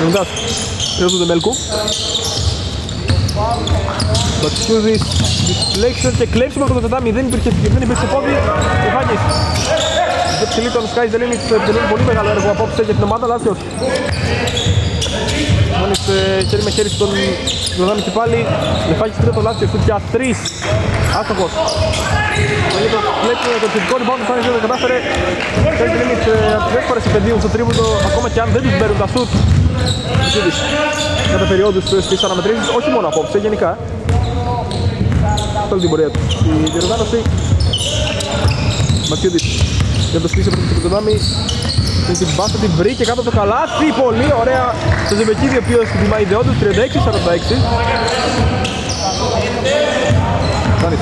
Λεβδάς, πήρας του Δεμέλκου. Μπατσιούδης, deflection και κλέψουμε από το τετάμι, δεν υπήρχε πόδι, ο Βάγκης. Δεν ψηλεί τον Sky Is The Limit, επιτελεί πολύ μεγάλο έργο απόψε για την ομάδα, Λάσιος. Μόλις χέρι με χέρι στον Λοδάμι και πάλι, Λεφάκης πήρε τον Λάσιος, για τρεις, άστοχος. Βλέπουμε το τυπικό rebound, ο Sky Is The Limit κατάφερε. Ο Sky Is The Limit από τις δεύτερες επενδύουν στο τρίποντο, ακόμα και αν δεν τους παίρνουν τα σουτ. Μπατσιούδης, κατά περιόδους στις αναμετρήσεις, όχι μόνο απόψε, γενικά. Αυτή την πορεία του. Η διοργάνωση Ματσιούδης για να το στήσει από το δάμι. Την πάσα την βρήκε κάτω από το καλάθι. Πολύ ωραία το Ζεμπεκίδη, ο οποίος τιμάει ιδεόντως τριάντα έξι σαράντα έξι. Κάνει.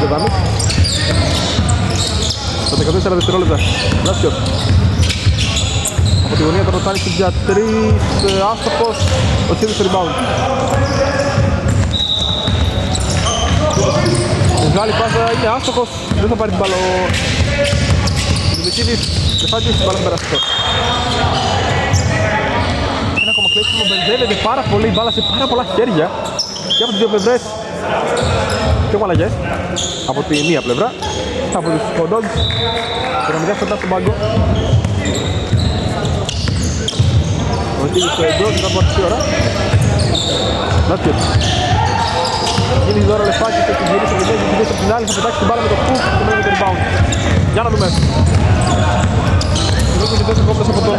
Το δάμι. Στα δεκατέσσερα δευτερόλεπτα. Λάσιος. Από τη γωνία τώρα ο Τάνης για τρεις, άστοχος, ο Τσίδης στο rebound. Μεγάλη πάσα, είναι άστοχος, δεν θα πάρει την μπάλα ο Ζεμπεκίδης, Λεφάκης, μπάλα θα περάσει. Ένα ακόμα κλέψιμο, μπερδεύεται πάρα πολύ, μπάλα σε πάρα πολλά χέρια και από τις δύο πλευρές πιο μαλακές, από τη μία πλευρά, από τους HotDogz, και να μην διάσκοντα στον πάγκο. Ο Κίνης στο εμπρό, μετά από αυτή ώρα. Λάσκετ. Κίνης τώρα Λεφάκης, θα γυρίσει από την γυρίσει από την άλλη, θα πετάξει την μπάλα με το κουκ και με το rebound. Για να δούμε. Βρίσκεται και τόσο κόμπτας από τον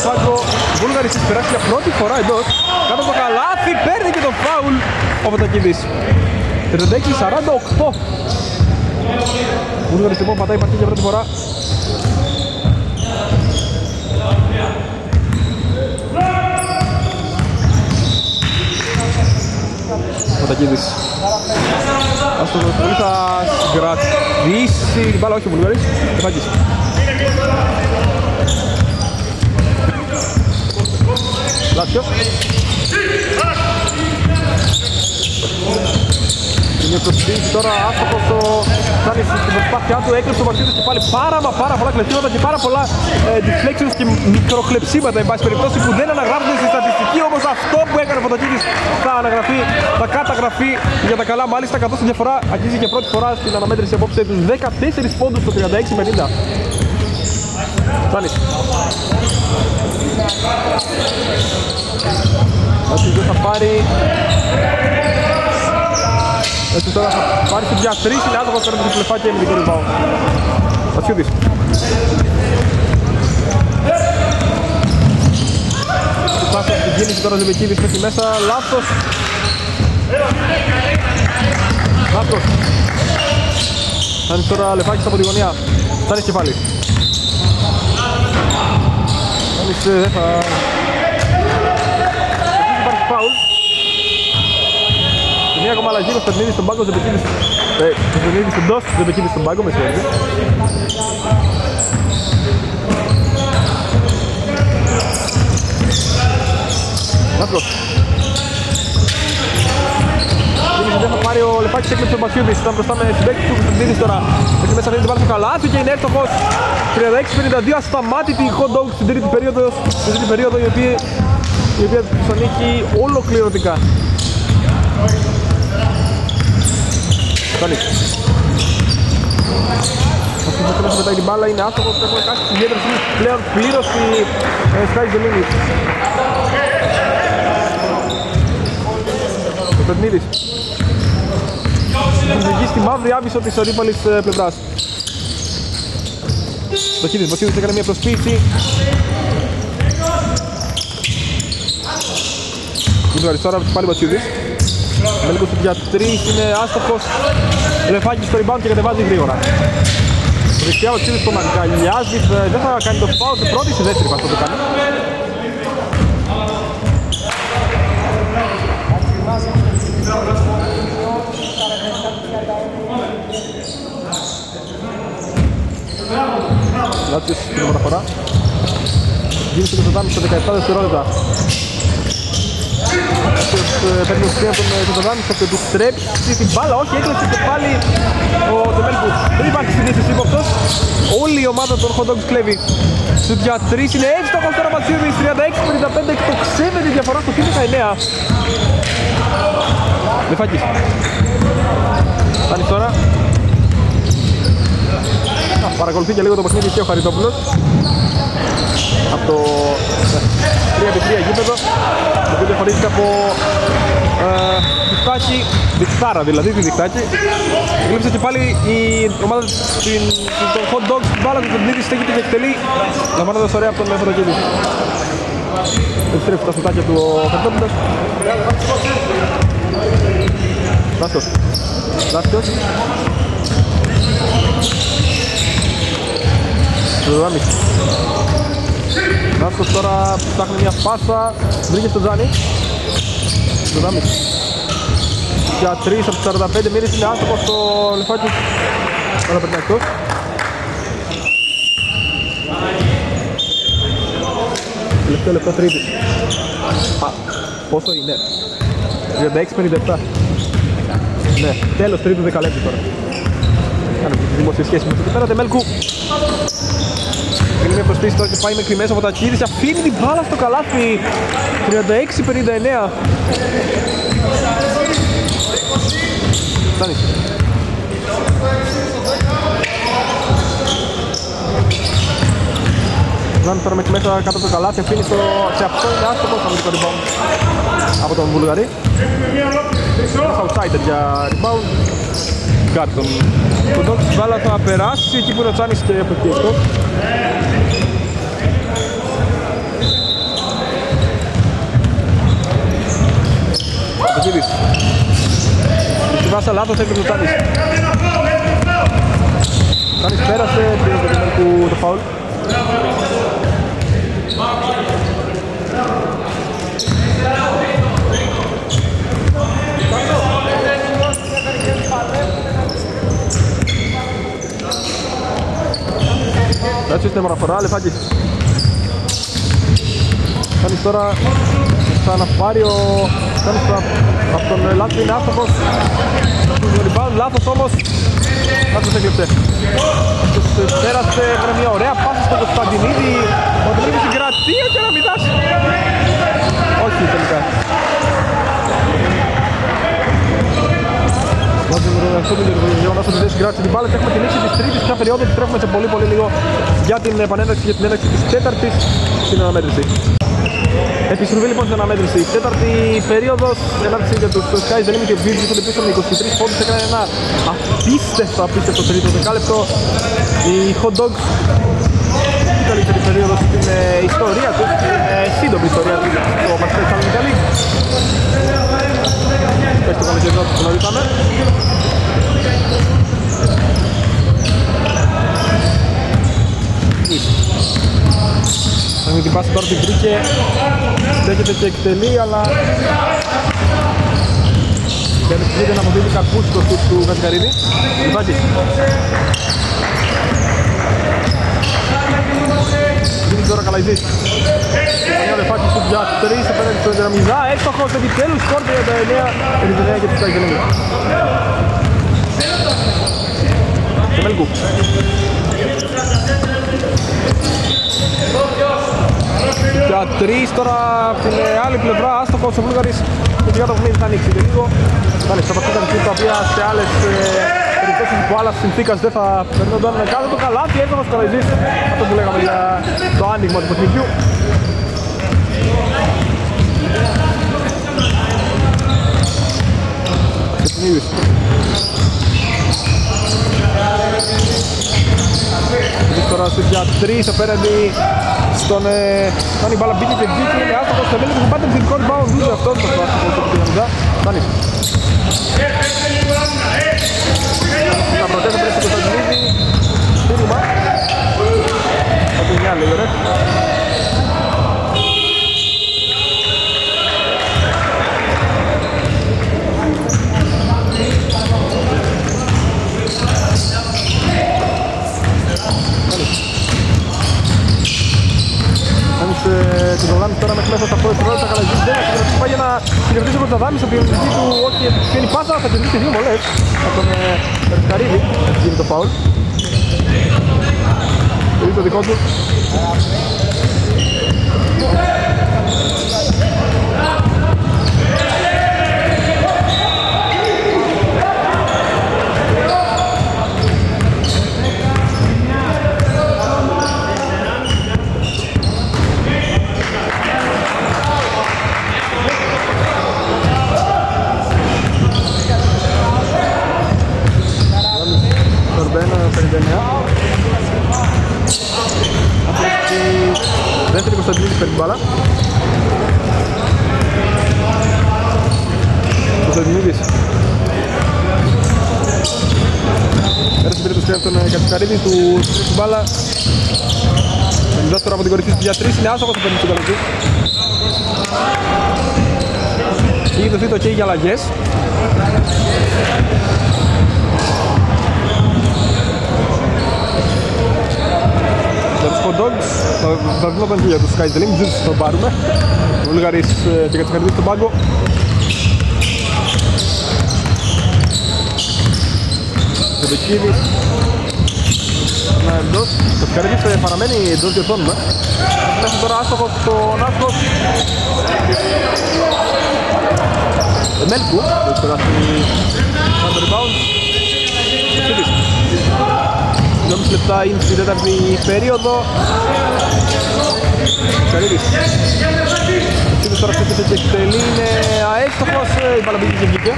Τσάκο. Βούλγαρης έχει περάσει για πρώτη φορά εντός. Κάτω από το καλάθι, παίρνει και το φάουλ από τον Κίνης. τριάντα έξι σαράντα οκτώ. Βούλγαρης λοιπόν πατάει παρτί για πρώτη φορά. Πατακίδης. Ας το πολύ θα συγκρατήσει την μπάλα, όχι ο Βουλγαρής, Λεφάκης. Λάσιος. Είναι προσφύγει τώρα άστοχος ο Σάνης στην προσπάθειά του, έκλειψε ο Μαρτίδης και πάλι πάρα μα πάρα πολλά κλεψίματα και πάρα πολλά ε, deflections και μικροκλεψίματα, εν πάση περιπτώσει, που δεν αναγράφονται στη στατιστική, όμως αυτό που έκανε ο Φωτακίδης θα αναγραφεί, θα καταγραφεί για τα καλά, μάλιστα, καθώς η διαφορά αγγίζει για πρώτη φορά στην αναμέτρηση απόψε τους δεκατέσσερις πόντους στο τριάντα έξι πενήντα. Σάνης. Σάνης δεν θα πάρει. Έτσι τώρα θα πάρει στην πια τρεις, είναι άτομα τώρα με την πλεφά και με την κορυμπάου. Πατσιούδης. Πάσα στην κίνηση τώρα Ζεμπεκίδης μέχρι μέσα, λάθος. Λάθος. Θα είναι τώρα Λεφάκης από τη γωνία. Θα είναι κεφάλι. Άνοιξε, δεν θα... Επίσης υπάρχει φάουλ. Και μία ακόμα αλλαγή, ο Στερνίδης στον πάγκο, δεν πετύχει... Ε, ο Στερνίδης στον ντος, δεν πετύχει στον πάγκο, με συγχωρείτε. Ναύλος. Δεν θα πάρει ο Λεφάκης, έκλεψε ο Μπασιούδης, ήταν μπροστά με συμπέκτη του Στερνίδης τώρα. Έχει μέσα δίνει την πάρει στο καλάθι και είναι εύστοχος. τριάντα έξι πενήντα δύο, ασταμάτητη η HotDogz στην τρίτη περίοδο, στην τρίτη περίοδο η οποία, η οποία τους ανήκει ολοκληρωτικά. Καλή. Αυτός που πέτασε μετά την μπάλα είναι άστοχος, έχουμε κάτι στη διέτρεση πλέον πλήρως στη Sky Is The Limit. Ο Στερνίδης. Βγει στη μαύρη άβυσο της αντίπαλης πλευράς. Μπασίδης, Μπασίδης έκανε μια προσποίηση. Κουτουαριστή τώρα πάλι Μπασίδης. Μελικός για τρία είναι άστοχος. Λεφάκης στο rebound και κατεβάζει γρήγορα. Δεξιά Μπασίδης τον αγκαλιάζει. Δεν θα κάνει το foul, την πρώτη στη δεύτερη πας το κάνει. Λάτσιος στην μεταφορά. Γύρισε το Τετάμι στα δεκαεπτά δευτερόλεπτα. Λάτσιος παίρνει ο σκέα τον Τετάμι, θα του στρέψει την μπάλα, όχι, έκλεψε και πάλι ο Τεμέλκου. Δεν υπάρχει συνήθιση υποπτός, όλη η ομάδα των HotDogz κλέβει. Σουτιά τρία είναι έτσι το κοστέρα Μπασίδης, τριάντα έξι πενήντα πέντε, εκτοξεύεται τη διαφορά στο δεκαεννιά. Λεφάκης. Φτάνει τώρα. Παρακολουθεί και λίγο το παιχνίδι και ο Χαριτόπουλος από το τρία επί τρία γήπεδο, το οποίο διαφορίζεται από ε, διχτάκι, διχτάρα δηλαδή, τη διχτάκι. Γλύψε και πάλι η ομάδα των HotDogz στην μπάλα του Στερνίδη, στέκεται και εκτελεί, λαμβάνοντας ωραία από τον Φωτοκίδη. Επιστρέφουν τα σουτάκια του ο Χαριτόπουλος. Λάσκος. Λάσκος. Ζάνι. Νάσκος τώρα ψάχνει μια πάσα, βρήκε στον Ζάνι. Ζάνι. Για τρεις από τους σαράντα πέντε μοίρες είναι άστοχο στο Λεφάκι. Τώρα περνάει εκτός. Τελευταίο λεπτό τρίτη. Α, πόσο είναι. τριάντα έξι πενήντα επτά. Ναι, τέλος τρίτου δεκαλέπτου τώρα. Κάνουμε τη δημόσια σχέση με αυτό και πέρα, Τεμέλκου. Είναι μια προσπίση τώρα και πάει μέχρι μέσα από τα κύρις, αφήνει την μπάλα στο καλάθι, τριάντα έξι πενήντα εννέα. Φτάνει. Φτάνει τώρα μέχρι μέσα κάτω από το καλάθι, αφήνει στο... σε αυτό είναι άστοχος αμυντικό rebound από τον Βουλγαρή. Ένας outsider για rebound. Κάτω τον HotDogz, η μπάλα θα περάσει εκεί που είναι ο Τσάνης και από εκεί αυτό. Βασίλης. Στη βάσα λάθος έπρεπε ο Τσάνης. Ο Τσάνης πέρασε, πήρε το Τεμέλκου το φάουλ. Λάτσιος είναι μοναφορά, Λεφάκης. Κάνεις τώρα, θα αναπάρει ο... Κάνεις από τον Λάτσιο, είναι άστοχος. Λάθος όμως, Λάτσιος έκλειψε. Πέρασε, έκανε μια ωραία πάση στον Κωνσταντινίδη. Ο Δημήτρης συγκρατεί και να μητάς. Όχι τελικά. Όσο δεν συγκράτησε την μπάλα και έχουμε την λήξη της τρίτης πια περίοδου, επιστρέφουμε σε πολύ πολύ λίγο για την επανένταξη και την έναξη της τέταρτης στην αναμέτρηση. Επιστροφή λοιπόν στην αναμέτρηση. Τέταρτη περίοδος, έναρξη για τους Sky Is The Limit και Βίρτζι που πίσω με είκοσι τρεις πόντους, έκανε ένα απίστευτο απίστευτο τρίτο δεκάλεπτο. Οι HotDogz η καλύτερη περίοδος στην ιστορία τους, σύντομη ιστορία του στο Basket Thessaloniki. Πες το καλοκαιρινό που γνωρίζαμε. πάση τώρα την βρήκε, στέκεται και εκτελεί, αλλά δεν να αποδίδει καρπούς το σουτ του Γατγαρίδη. Λιβάκης δίνει τώρα Καλαϊτής, ο Λεφάκης του για τρεις επέναντι στον Τεραμιζά, έστοχος επιτέλους, σκορ τριάντα εννέα ενενήντα εννέα και τους Ταγγελίνους. Και Μέλκου για τρεις τώρα από την άλλη πλευρά, άστοχος ο Βούλγαρης και πηγά το βγαίνει θα ανοίξει και λίγο. Βάλε, στα παθήκαν τα οποία σε άλλες περιπτώσεις που άλλας συνθήκας δεν θα περνούνταν με κάτω το καλάθι, έτονος Καλαϊτζής, αυτό που λέγαμε για το άνοιγμα του παιχνιδιού. Τώρα για τρεις απέναντι στον Τάνι μπάλα μπήκε και βγήκε, είναι άστοχος στο μέλλον και θα πάτε ψηλικό rebound, ούτε αυτός θα το άστοχος στο πιτυναμιδά. Τάνι θα προτέσω πρέπει στο Ταγγλίδι, τύριμα θα πει μια λίγο ρε. Την Ολάνη τώρα μέχρι μέσα στα πρώτα ρόλια τα Καλαϊτζής δεν θα πάει για να συγκρατήσει ο Κοντζαδάμις, ο ποιονιστής του όχι επιχειώνει πάσα, θα την δείτε δύο βολές από τον Περκαρίδη, γίνει το φάουλ. Το δείτε το δικό του. Δεύτερη Κωνσταντινίδη παίρνει μπάλα. Κωνσταντινίδης έρθει πριν το σκέφτον τον Κατσικαρίδη, του στρίχνει μπάλα. Πενιδάς τώρα από την κορυφή για τρεις, είναι άστοχος ο παίρνει στον Καλωτή. Είχε δοθεί το ok για αλλαγές. HotDogz, θα δούμε πέντε για το Sky Is The Limit, θα το πάρουμε. Ο Βουλγαρίς και Κατσικαρδίδης στον πάγκο. Σεντοκίδης, να εντός, Κατσικαρδίδης παραμένει εντός και οθόνουμε. Μέχρι τώρα άστοχος στον άστοχος. Μέλκου, έχει περάσει σαν το rebound. δυόμισι λεπτά είναι στην τέταρτη περίοδο. Καλύβης Καλύβης τώρα στέκεται και εκτελεί, είναι αέστοχος, η παλαμπίδη και βγήκε.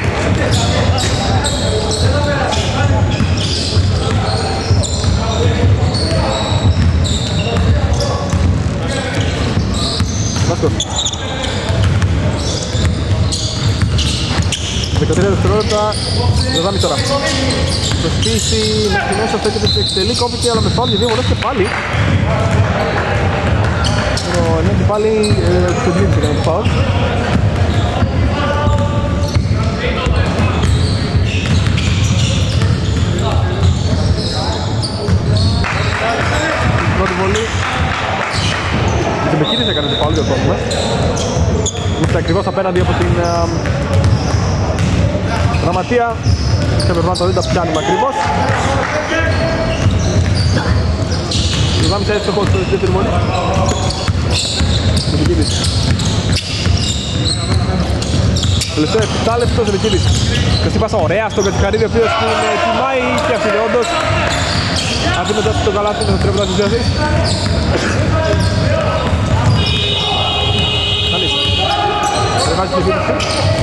Βάσκος δεκατρία δευτερόλεπτα, Ζαδάμι τώρα. Το στήσει μέχρι μέσα, φέκεται και εκτελεί, κόπηκε αλλά με φάουλ για δύο βολές και πάλι. Ναι και πάλι, το δίνει και το φάουλ. Την πρώτη βολή. Την επικίνηση έκανε το φάουλ για το φάουλ. Είμαστε ακριβώς απέναντι από την γραμματεία, και περβάτω δεν τα πιάνουμε ακριβώς. Λεβάμε σε εύστοχο στο δεύτερη μόνη. Σελικίδης. Τελευταίο επτά λεπτό Σελικίδης. Καστή πάσα ωραία στον Κατσικαρίδη, ο οποίος την τιμάει και αυτή είναι όντως. Αντί μετά στο καλάθι με το τρέποντα της διάθεσης. Καλής. Ρεβάζει και δίπτυξη.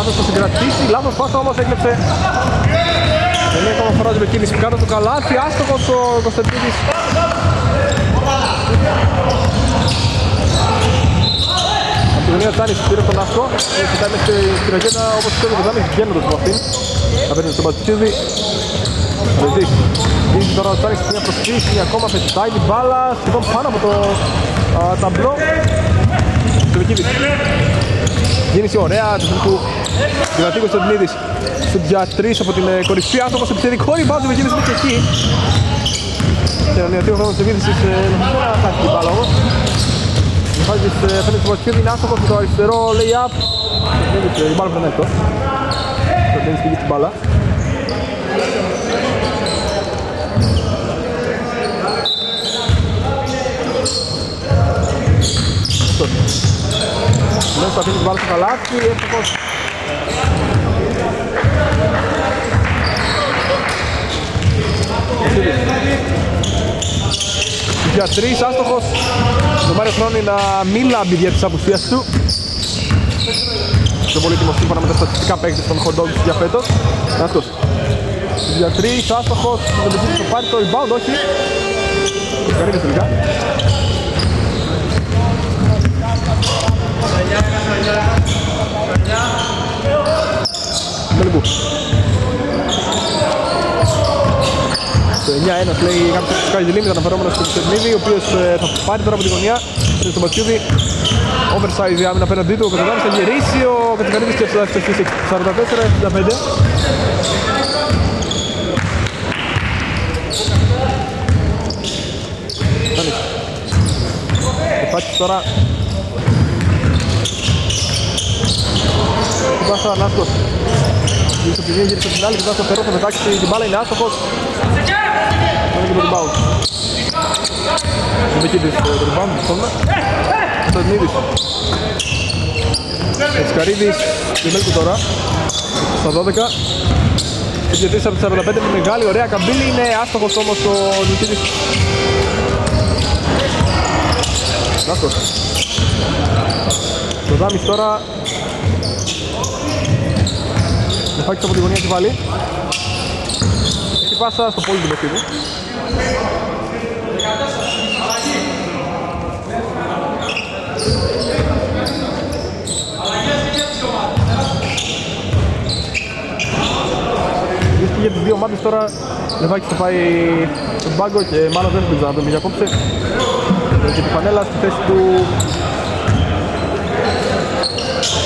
Λάθος το συγκρατήσει, λάθος πάσα όμως έκλεψε. Τελεία ακόμα φορά την πεκίνηση κάτω του καλάθι, άστοχος ο Κωνσταντίνης. Αυτογενία Τάνης πήρε τον άστο, κοιτάει μέχρι στην κυριοκέτα όπως ξέρετε, Τάνης βγαίνοντας από αυτήν. Θα παίρνει στον Πατσίδη. Βεζής. Δίνει τώρα ο Στάλεξ μια προσφύση, ακόμα πετάει την μπάλα σχεδόν πάνω από το α, ταμπλό. Στουρκίβιτς. Γίνηση ωραία του Δημητρίου Κωνσταντινίδης. Στου για τρεις από την κορυφή, άστοχος επιθετικό rebound του Βεζίνης και εκεί. Και ο Νεωτήριος χρόνος της επίθεσης νομίζω να χάσει την μπάλα όμως. Βάζεις φαίνεται στο βασικείο, είναι άστοχος με το αριστερό lay-up. Η μπάλα πρέπει να είναι το Βεζίνης πήγε την μπάλα. Μέσα θα αφήνει την μπάλα στο καλάθι, εύκολος. Για τρεις, άστοχος. Το Μάριος Νόνι να μην λάμπει δια της απουσίας του. Το πολύτιμο σύμφωνα με τα στατιστικά παίκτες των HotDogz για φέτος. Αυτός. Για τρεις, άστοχος. Δεν πάρει το rebound, όχι. Κανήκες τελικά. Τελικού. Το εννιά ένα λέει κάποιος του Sky Is The Limit, αναφερόμενος στο Κωνσταντινίδη, ο οποίος θα πάρει τώρα από τη γωνιά στο Μπασκιούδη. Oversize άμυνα απέναντί του, ο Κωνσταντινίδης θα γυρίσει, ο Κωνσταντινίδης και θα φτιάξει σαράντα τέσσερα εξήντα πέντε. Επάτησε τώρα Βάσα Νάσκος. Γύρισε από τη μία, γύρισε από την άλλη, κοιτάζει το φερό, θα πετάξει την μπάλα, είναι άστοχος. Πάμε και το rebound. Δεν κοίτησε το rebound, διστόμνα. Στο Εθνίδης. Εσκαρίδης, την έλκου τώρα. Στα δώδεκα. Έτσι για τρεις από τις σαράντα πέντε, με μεγάλη, ωραία καμπύλη, είναι άστοχος όμως ο Νικήτης. Νάσκος. Το Δάμις τώρα. Φάκης από τη γωνία και βάλει. Έχει πάσα στο πόλι του Μεσίδου. Βρίσκει για τις δύο ομάδες τώρα. Λεβάκης θα πάει στον πάγκο και μάλλον δεν θα τον διακόψει. Και τη φανέλα στη θέση του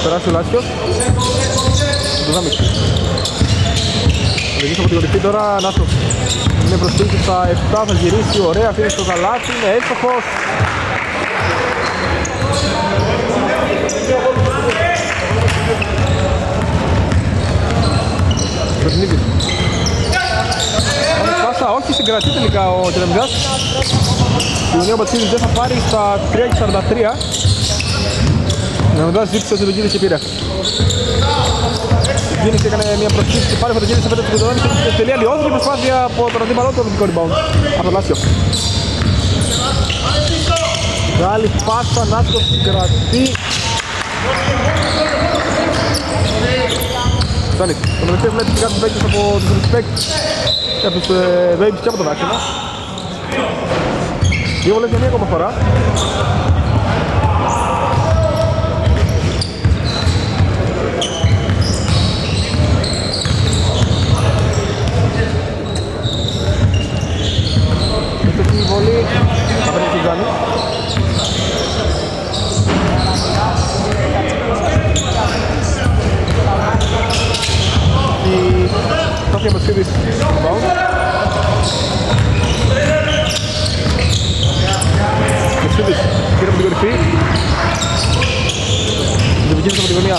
περάσει ο Λάσιος. Βεγγείς από την κορυφή τώρα, Νάσος είναι προσθήκη στα επτά, θα γυρίσει, ωραία, αφήνει στο καλάθι, είναι έστοχος. Προσθήκης. Πάσα, όχι, συγκρατεί τελικά ο Κερεμιάς. Η Ιωνία Μπατσίδης δεν θα πάρει στα τρία σαράντα τρία. Να μετά ζήτησε ο Σιλογίδης και πήρε. Γίνησε, έκανε μια προσθήκη και πάλι φωτογέννησε πέντε του Κοντονάνη και τελεία λιώθηκε η προσπάθεια από τον αντίπαλό του ολυμπικό rebound από τον Λάσιο. Βγάλει πάσα, να το συγκρατεί. Φτάνει, τον Ρευτέ βλέπει κάποιους παίκτες από τους Respect και από τους Babes και από τον Άξονα. Δύο βολές για μία ακόμα φορά. Πολύ απέναντι στην Τζάνη. Η Σόφια Μπατσίδης στο rebound. Μπατσίδης γύρω από την κορυφή. Δημικίνησε από τη γωνία.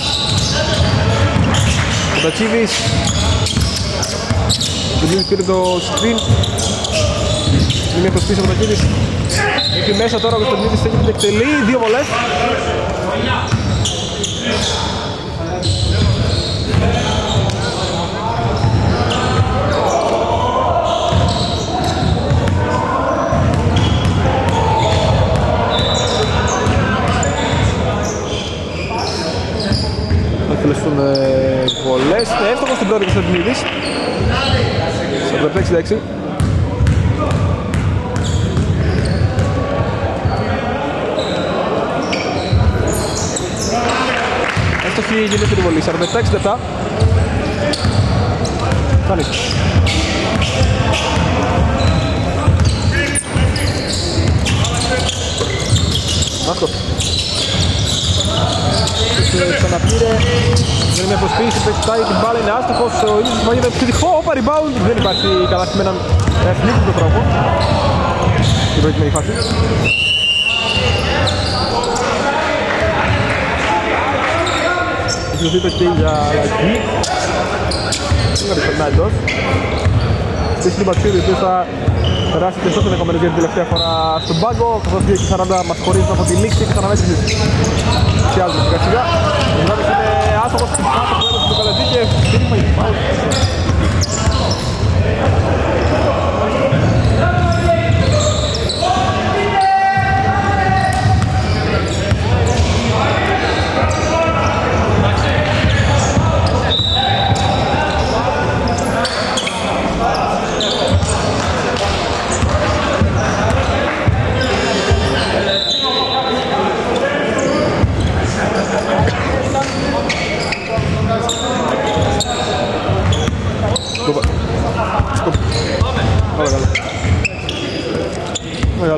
Μπατσίδης. Δημικίνησε πήρε το screen. Είναι μια προσπίση από τον Κίδης. Εκεί μέσα τώρα ο Κωνσταντινίδης έχει την εκτελεί, δύο βολές. Θα εκτελεστούν βολές. Εύκολος την πρώτη Κωνσταντινίδης. σαράντα πέντε εξήντα έξι. Έχει γίνει δεύτερη βολή, σαράντα επτά εξήντα επτά. Καλή. Μάρκος. Ξαναπήρε. Δεν είναι προσπίση, πετάει την μπάλα, είναι άστοχος. Ο ίδιος της Μαγίδας ψηφιχό, όπα rebound. Δεν υπάρχει καλά με έναν εθνίκο τρόπο. Την προηγούμενη φάση. Έχει δοθεί το και για εκεί. Σήμερα περνάει εντός. Έχει την Μπαξίδη, που θα περάσει και στόχο δεκαμένες για την τελευταία φορά στον πάγκο. Καθώς δύο σαράντα μας χωρίζουν από τη λήξη και ξαναμέτρησης. Σιάζουν σιγά σιγά. Ο Λάδης είναι άσοχος στην πάτω που έδωσε το καλετή και δεν φάγει πάω.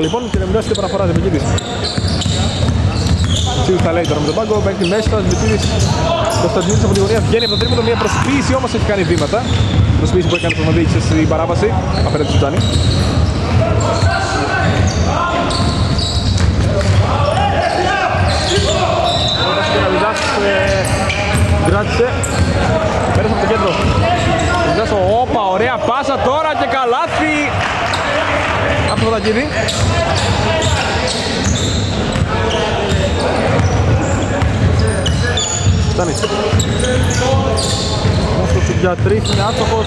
Λοιπόν, και να μοιράσει και παραφορά Δημητήρης. Τσίου θα λέει τώρα με τον πάγκο, μπαίνει τη μέση, Δημητήρης Κωνσταντινίδης από τη γωνία, βγαίνει από το τρίποντο, μια προσποίηση όμως έχει κάνει βήματα. Προσποίηση που έκανε το Μαδίκης στην παράβαση, απέναντι του Τάνη. Ένας Κεραλιδάς κράτησε, πέρασε από το κέντρο. Κεραλιδάς, όπα, ωραία πάσα τώρα και καλάθι. Από το Βατακίδη. Φτάνεις. Όσο του για τρεις είναι άστοχος.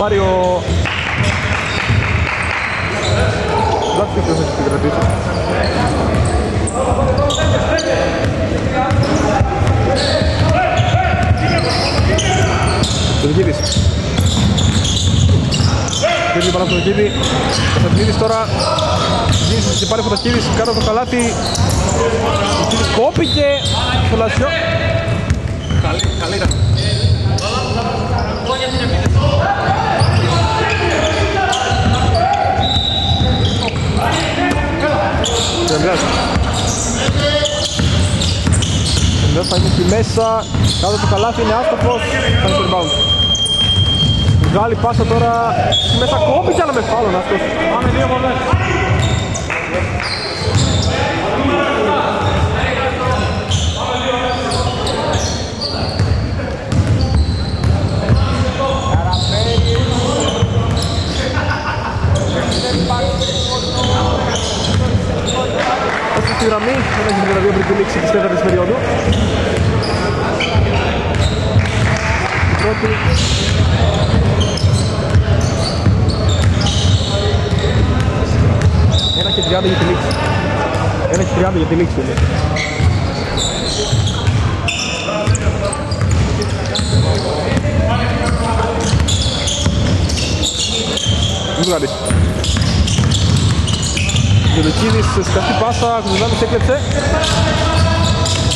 Πάρει ο... Λάτσι ποιος έχει συγκρατήσει. Τελικίδης. Παίρνει πάνω από τον Κίδη, ο Σαντινίδης τώρα γύρισε και πάρει Φωτακίδης κάτω από το καλάτι. Ο Κίδης κόπηκε στο Λατσιό. Καλή ήταν. Τεμπιάζει. Τεμπιάζει θα είναι εκεί μέσα, κάτω από το καλάτι, είναι άστοχος, θα είναι το rebound. Βγάλει πάσα τώρα, μέσα κόμπη και άλλα με φάουλον αυτός. Πάμε δύο πολλές. Αυτή στη γραμμή, δεν έχει γραμμή πριν τη λήξη της τέταρτης περίοδου. Η πρώτη... Ένα και τριάντα για τη λήξη. Ένα και τριάντα για τη λήξη. Μουγάλης. Γελοκίδης σκαφή πάσα, Κουζάνης έκλεψε.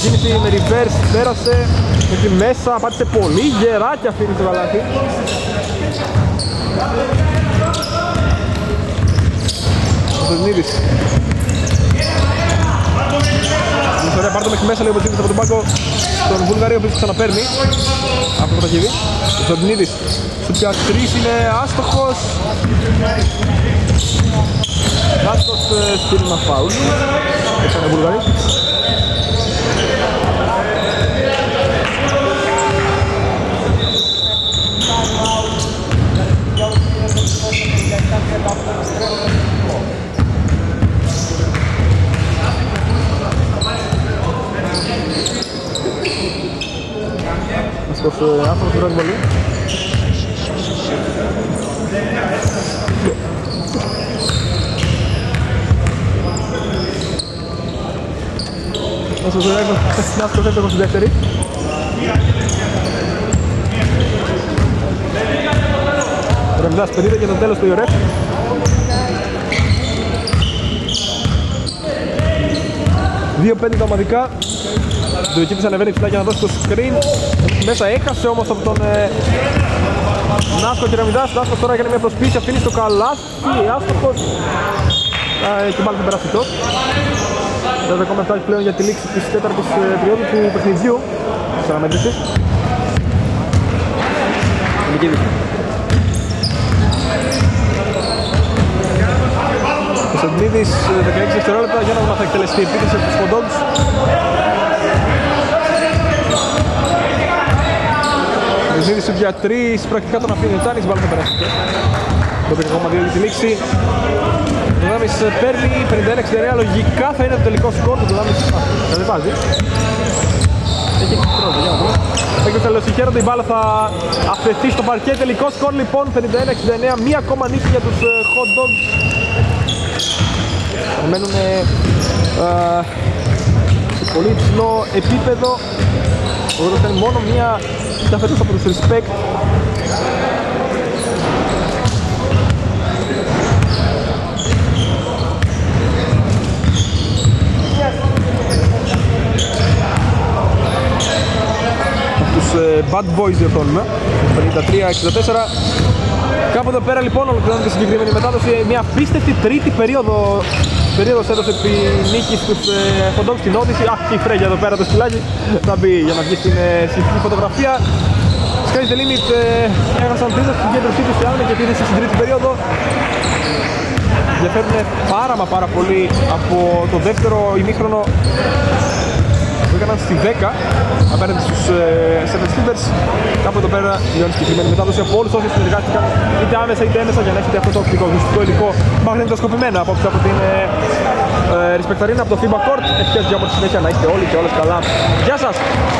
Κίνηση με reverse, πέρασε. Εκεί μέσα, πάτησε πολύ γερά και αφήνει το καλάθι. Κωνσταντινίδης. Ωραία, πάρ' το μέχρι μέσα, λέει ο Κωνσταντινίδης από τον πάγκο. Τον Βουλγαρίο που ξαναπαίρνει. Από το Πακίδη. Κωνσταντινίδης. Στο πια τρεις είναι άστοχος. Άστοχος στήριγμα φάουλ. Ήταν ο Βουλγαρίο. Άστοχος του Ραντβολή. Άστοχος του Ραντβολή. Άστοχος του Ραντβολή. Ραντβολάς πετείται και το τέλος του Ιωρέφ. δύο πέντε τα ομαδικά. Το Ιωκύπης ανεβαίνει ψηλά για να δώσει το screen. Μέσα έκασε όμως από τον Νάσκο και να μηδάς, Νάσκος τώρα έκανε μια προσπίση, αφήνει στο καλάθι, άσκοπος και πάλι δεν περάσει τόσο. δεκαεπτά πλέον για τη λήξη της τέταρτης περίοδου του παιχνιδιού της αναμέτρησης. Κωνσταντινίδης, δεκαέξι δευτερόλεπτα, για να δούμε αν θα εκτελεστεί η επίθεση από τους HotDogz. Κωνσταντινίδης για τρεις, πρακτικά τον αφήνει ο Τσάνης, βάλει να περάσει. Το τρία κόμμα δύο για τη λήξη. Ο Ντονάμις παίρνει πενήντα ένα εξήντα εννέα, λογικά θα είναι το τελικό σκορ του Ντονάμις. Δεν βάζει. Έχει τρόπο, για να δούμε. Έχει τελειοσυχαίροντα, η μπάλα θα αφαιθεί στο παρκέ. Τελικό σκορ λοιπόν πενήντα ένα εξήντα εννέα, μία ακόμα νίκη για τους HotDogz. Μένουν ε, σε πολύ υψηλό επίπεδο. Ο Ρος κάνει μόνο μία αφαιρούσα από τους respect. Bad Boys διορθώνουμε πενήντα τρία εξήντα τέσσερα. Κάπου εδώ πέρα λοιπόν ολοκληρώνεται η συγκεκριμένη μετάδοση. Μια απίστευτη τρίτη περίοδο περίοδος έδωσε τη νίκη στους HotDogz στην Όντιση. Αχ, και η Φρέγια εδώ πέρα το σκυλάκι θα μπει για να βγει στην σχετική φωτογραφία. Sky Is The Limit έχασαν τρίτο στην κέντρωσή τους και άμυνα και επίθεση στην τρίτη περίοδο. Διαφέρουν πάρα μα πάρα πολύ από το δεύτερο ημίχρονο που έκαναν στη δέκα απέναντι στους Seven Sleepers. Κάπου εδώ πέρα λιώνει συγκεκριμένη μετάδοση από όλους όσοι συνεργάστηκαν είτε άμεσα είτε έμεσα για να έχετε αυτό το οπτικό γλουστικό υλικό μαγνητοσκοπημένο απόψε από την ε, ε, Respectarina από το FIBA Corp. Ευχαριστώ για όλη τη συνέχεια, να είστε όλοι και όλες καλά. Γεια σας!